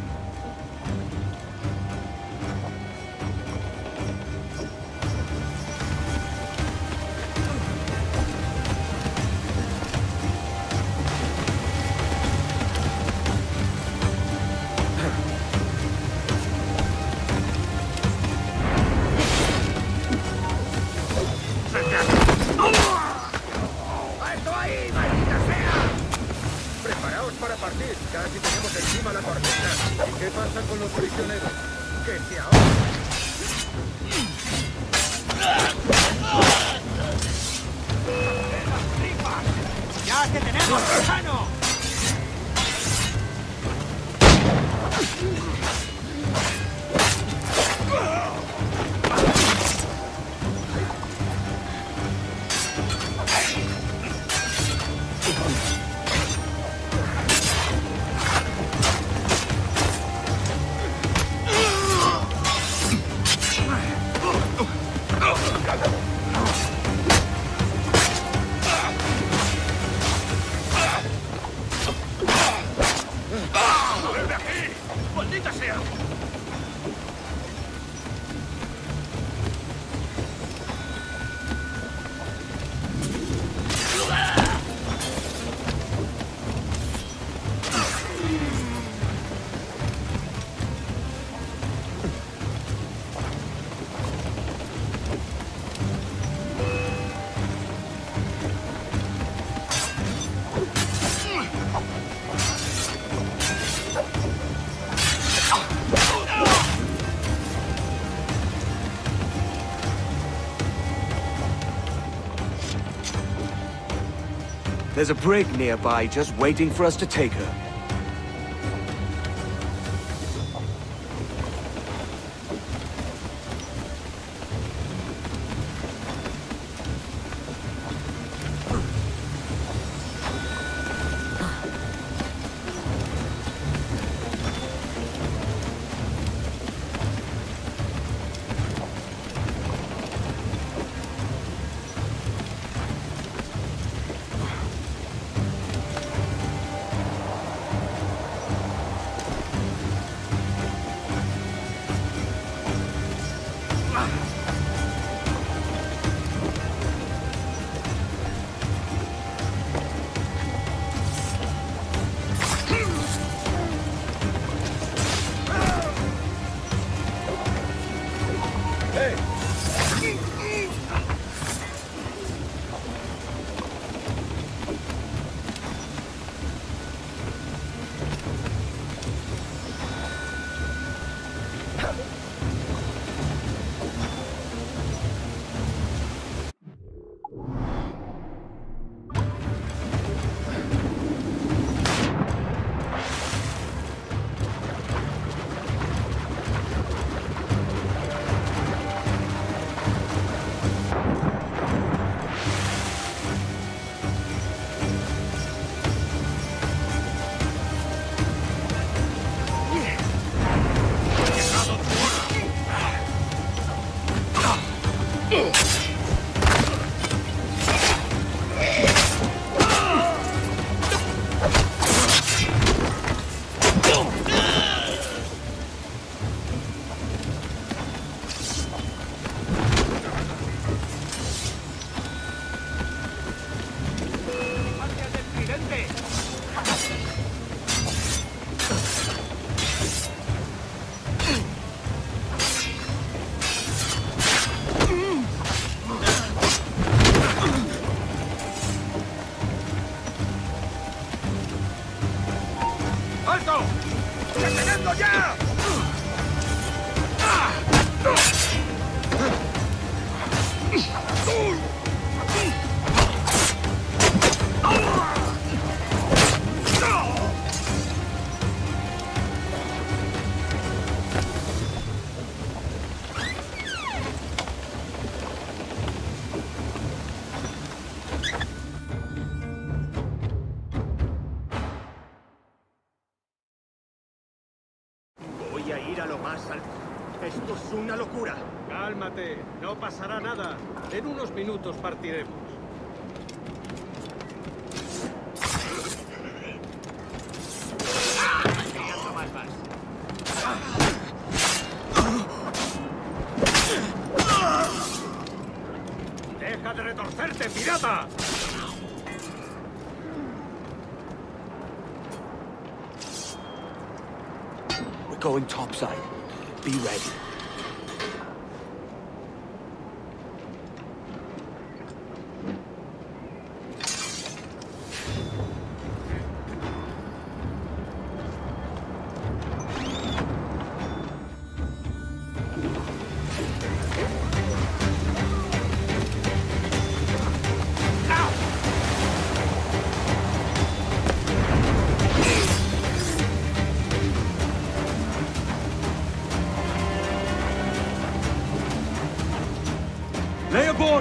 There's a brig nearby just waiting for us to take her. Esto es una locura. Cálmate, no pasará nada. En unos minutos partiremos. ¡Deja de retorcerte, pirata! We're going topside. Be ready.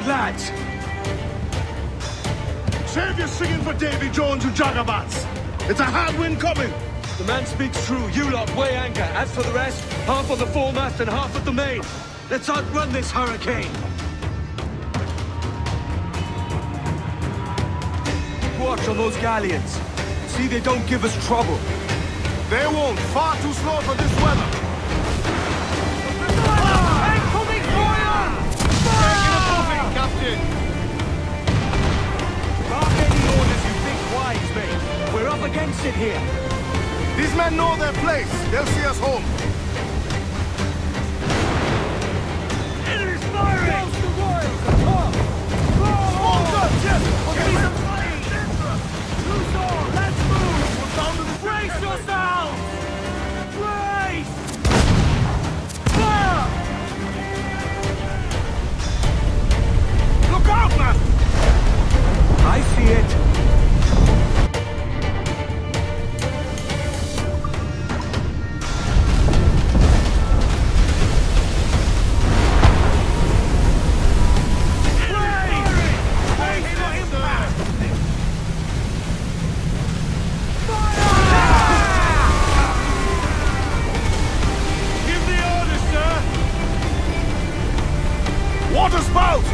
Lads, save your singing for Davy Jones and Jagabats. It's a hard wind coming. The man speaks true. You lot weigh anchor. As for the rest, half of the foremast and half of the main. Let's outrun this hurricane. Keep watch on those galleons. See they don't give us trouble. They won't. Far too slow for this weather. Captain! Bark any orders you think wise, mate. We're up against it here. These men know their place. They'll see us home. Enemy's firing! Douse the royals atop! Small guns, yes! Give me some fire! Loose all! Let's move! We're down to the brace yourselves! Brace! Fire! Look out, man! I see it. Fire! Give the order, sir! Water spout!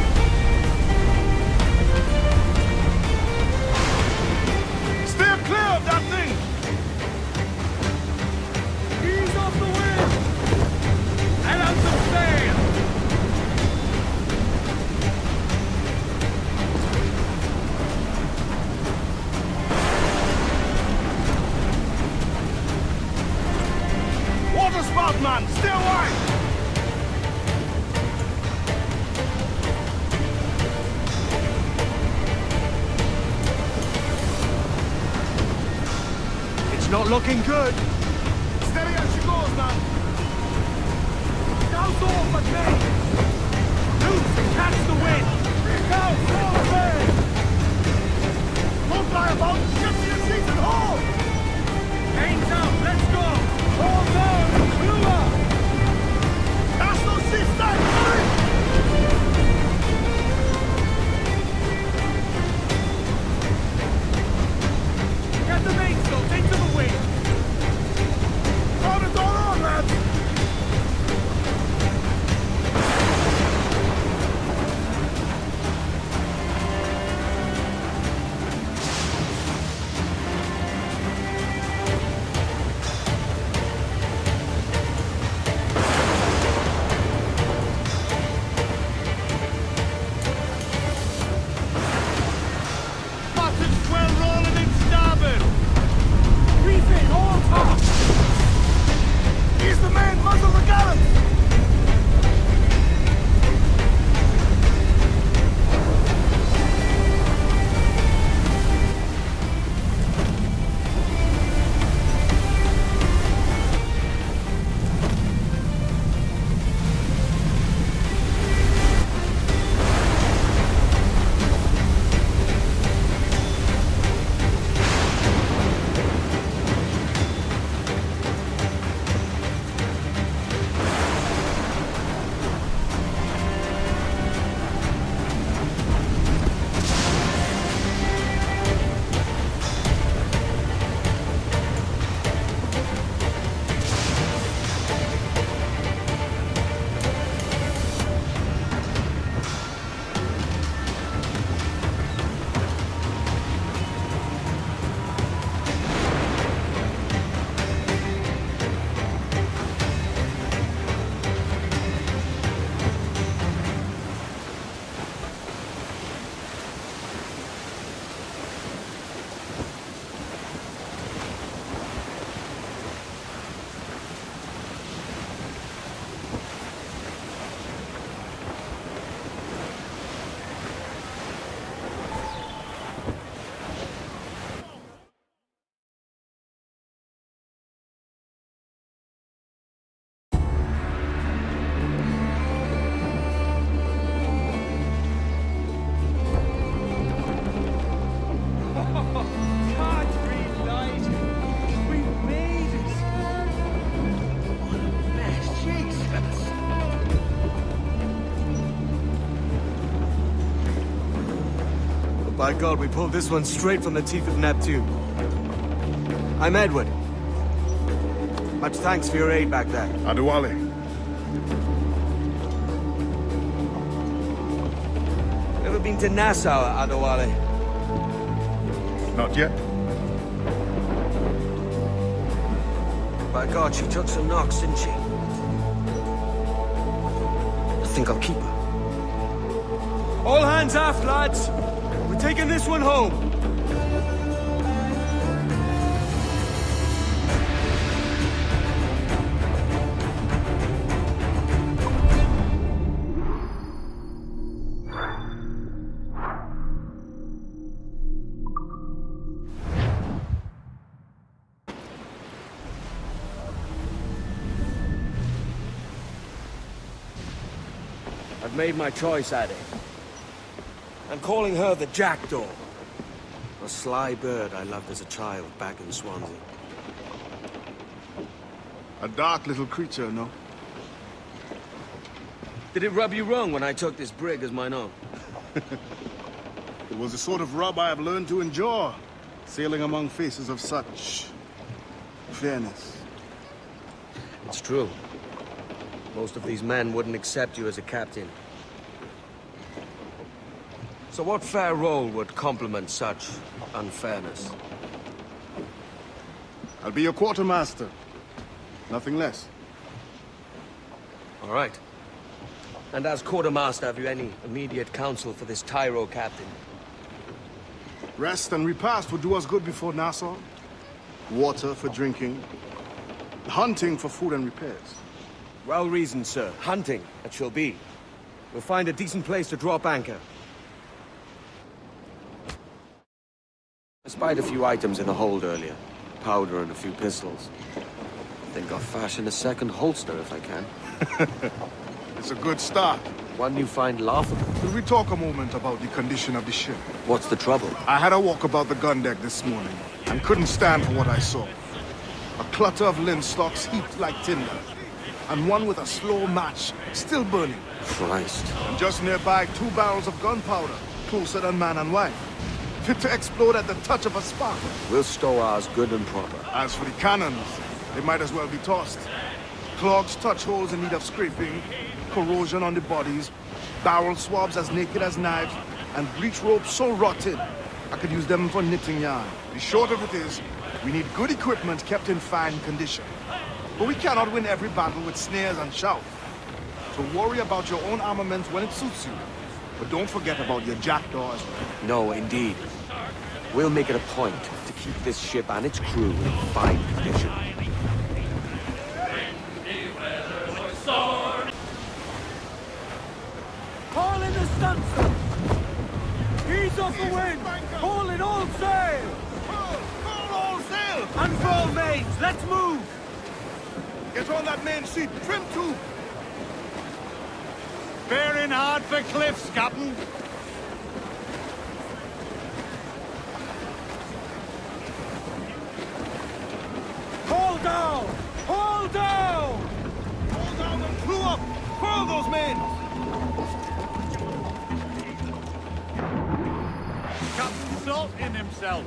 Looking good. Steady as she goes, man. Douse all but me. Loose and catch the wind. Now, fall away. Don't lie about. Ship to your seats and haul. Hands out. Let's go. All down. Lure. Cast those seats down. Get the mainsail. Into the wind. Turn it all on, lads. By God, we pulled this one straight from the teeth of Neptune. I'm Edward. Much thanks for your aid back there. Adewale. Ever been to Nassau, Adewale? Not yet. By God, she took some knocks, didn't she? I think I'll keep her. All hands aft, lads! We're taking this one home! Made my choice, Addy. I'm calling her the Jackdaw. A sly bird I loved as a child back in Swansea. A dark little creature, no? Did it rub you wrong when I took this brig as mine own? It was the sort of rub I have learned to endure, sailing among faces of such fairness. It's true. Most of these men wouldn't accept you as a captain. So what fair role would complement such unfairness? I'll be your quartermaster. Nothing less. All right. And as quartermaster, have you any immediate counsel for this tyro captain? Rest and repast would do us good before Nassau. Water for drinking. Hunting for food and repairs. Well reasoned, sir. Hunting, it shall be. We'll find a decent place to drop anchor. I spied a few items in the hold earlier. Powder and a few pistols. I think I'll fashion a second holster if I can. It's a good start. One you find laughable. Could we talk a moment about the condition of the ship? What's the trouble? I had a walk about the gun deck this morning and couldn't stand for what I saw. A clutter of linstocks heaped like tinder, and one with a slow match, still burning. Christ. And just nearby, 2 barrels of gunpowder, closer than man and wife, fit to explode at the touch of a spark. We'll stow ours good and proper. As for the cannons, they might as well be tossed. Clogs, touch holes in need of scraping, corrosion on the bodies, barrel swabs as naked as knives, and breech ropes so rotted, I could use them for knitting yarn. The short of it is, we need good equipment kept in fine condition. But we cannot win every battle with snares and shouts. So worry about your own armaments when it suits you. But don't forget about your jackdaws. No, indeed. We'll make it a point to keep this ship and its crew in fine condition. Call in the stunsail! Ease off the wind! Haul in all sail! Haul all sail! Unfurl mains! Let's move! Get on that main seat, trim to! Bearing hard for cliffs, Captain. Haul down! Haul down! Haul down and crew up! Furl those mains! Captain Salt in himself.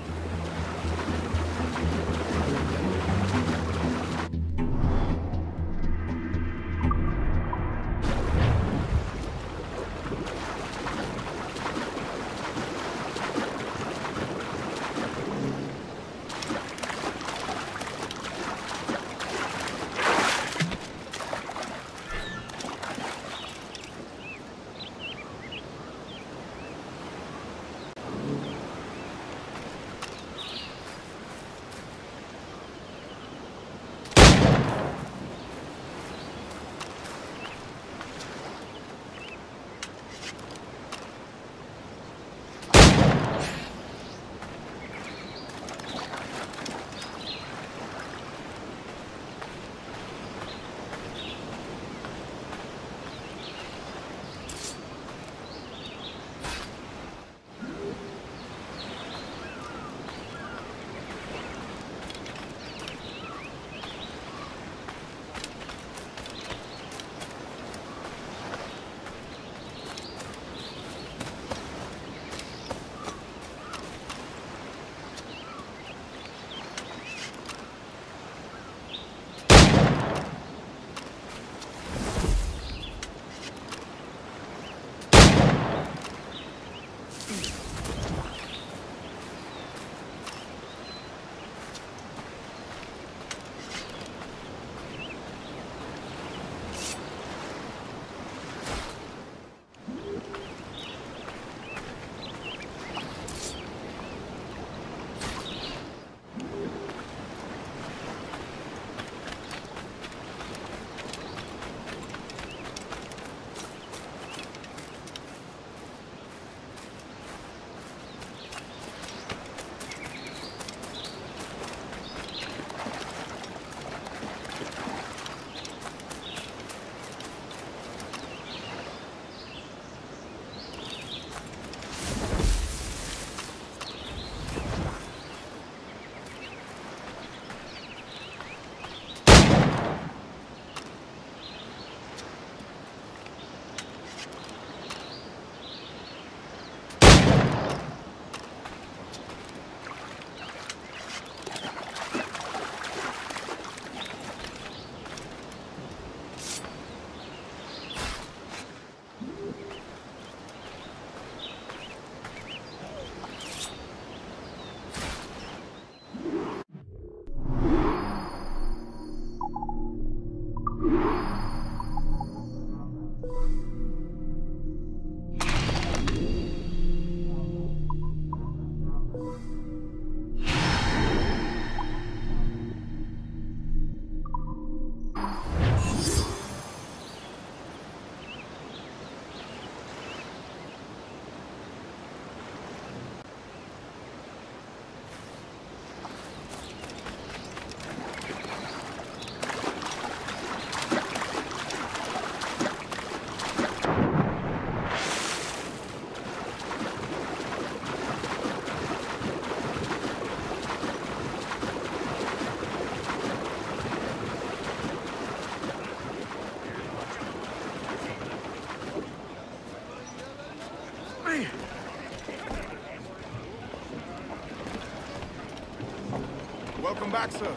Welcome back, sir.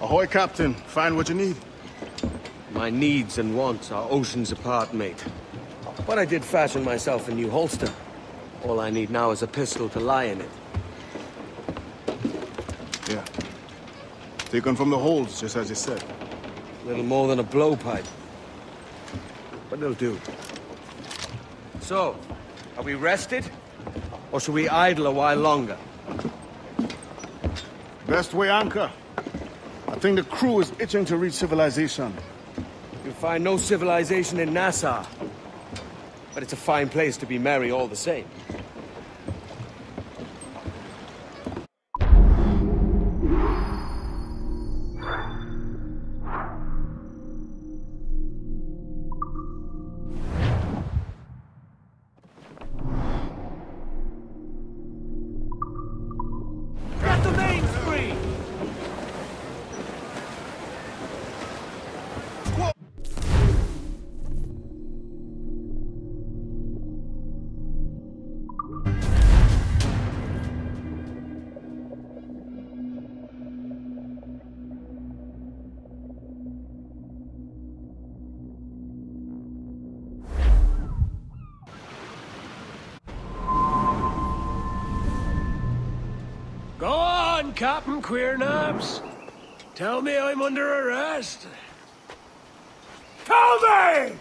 Ahoy, Captain. Find what you need. My needs and wants are oceans apart, mate. But I did fashion myself a new holster. All I need now is a pistol to lie in it. Yeah. Taken from the holds, just as you said. Little more than a blowpipe. But it'll do. So, are we rested? Or shall we idle a while longer? Best we anchor. I think the crew is itching to reach civilization. You'll find no civilization in Nassau. But it's a fine place to be merry all the same. Captain Queernabs, tell me I'm under arrest. Tell me!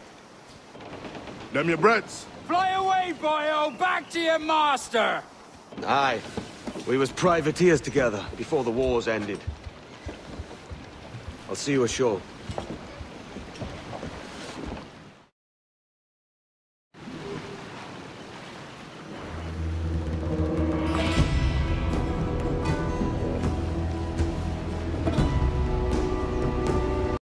Them your breads. Fly away, boyo, back to your master. Aye, we was privateers together before the wars ended. I'll see you ashore.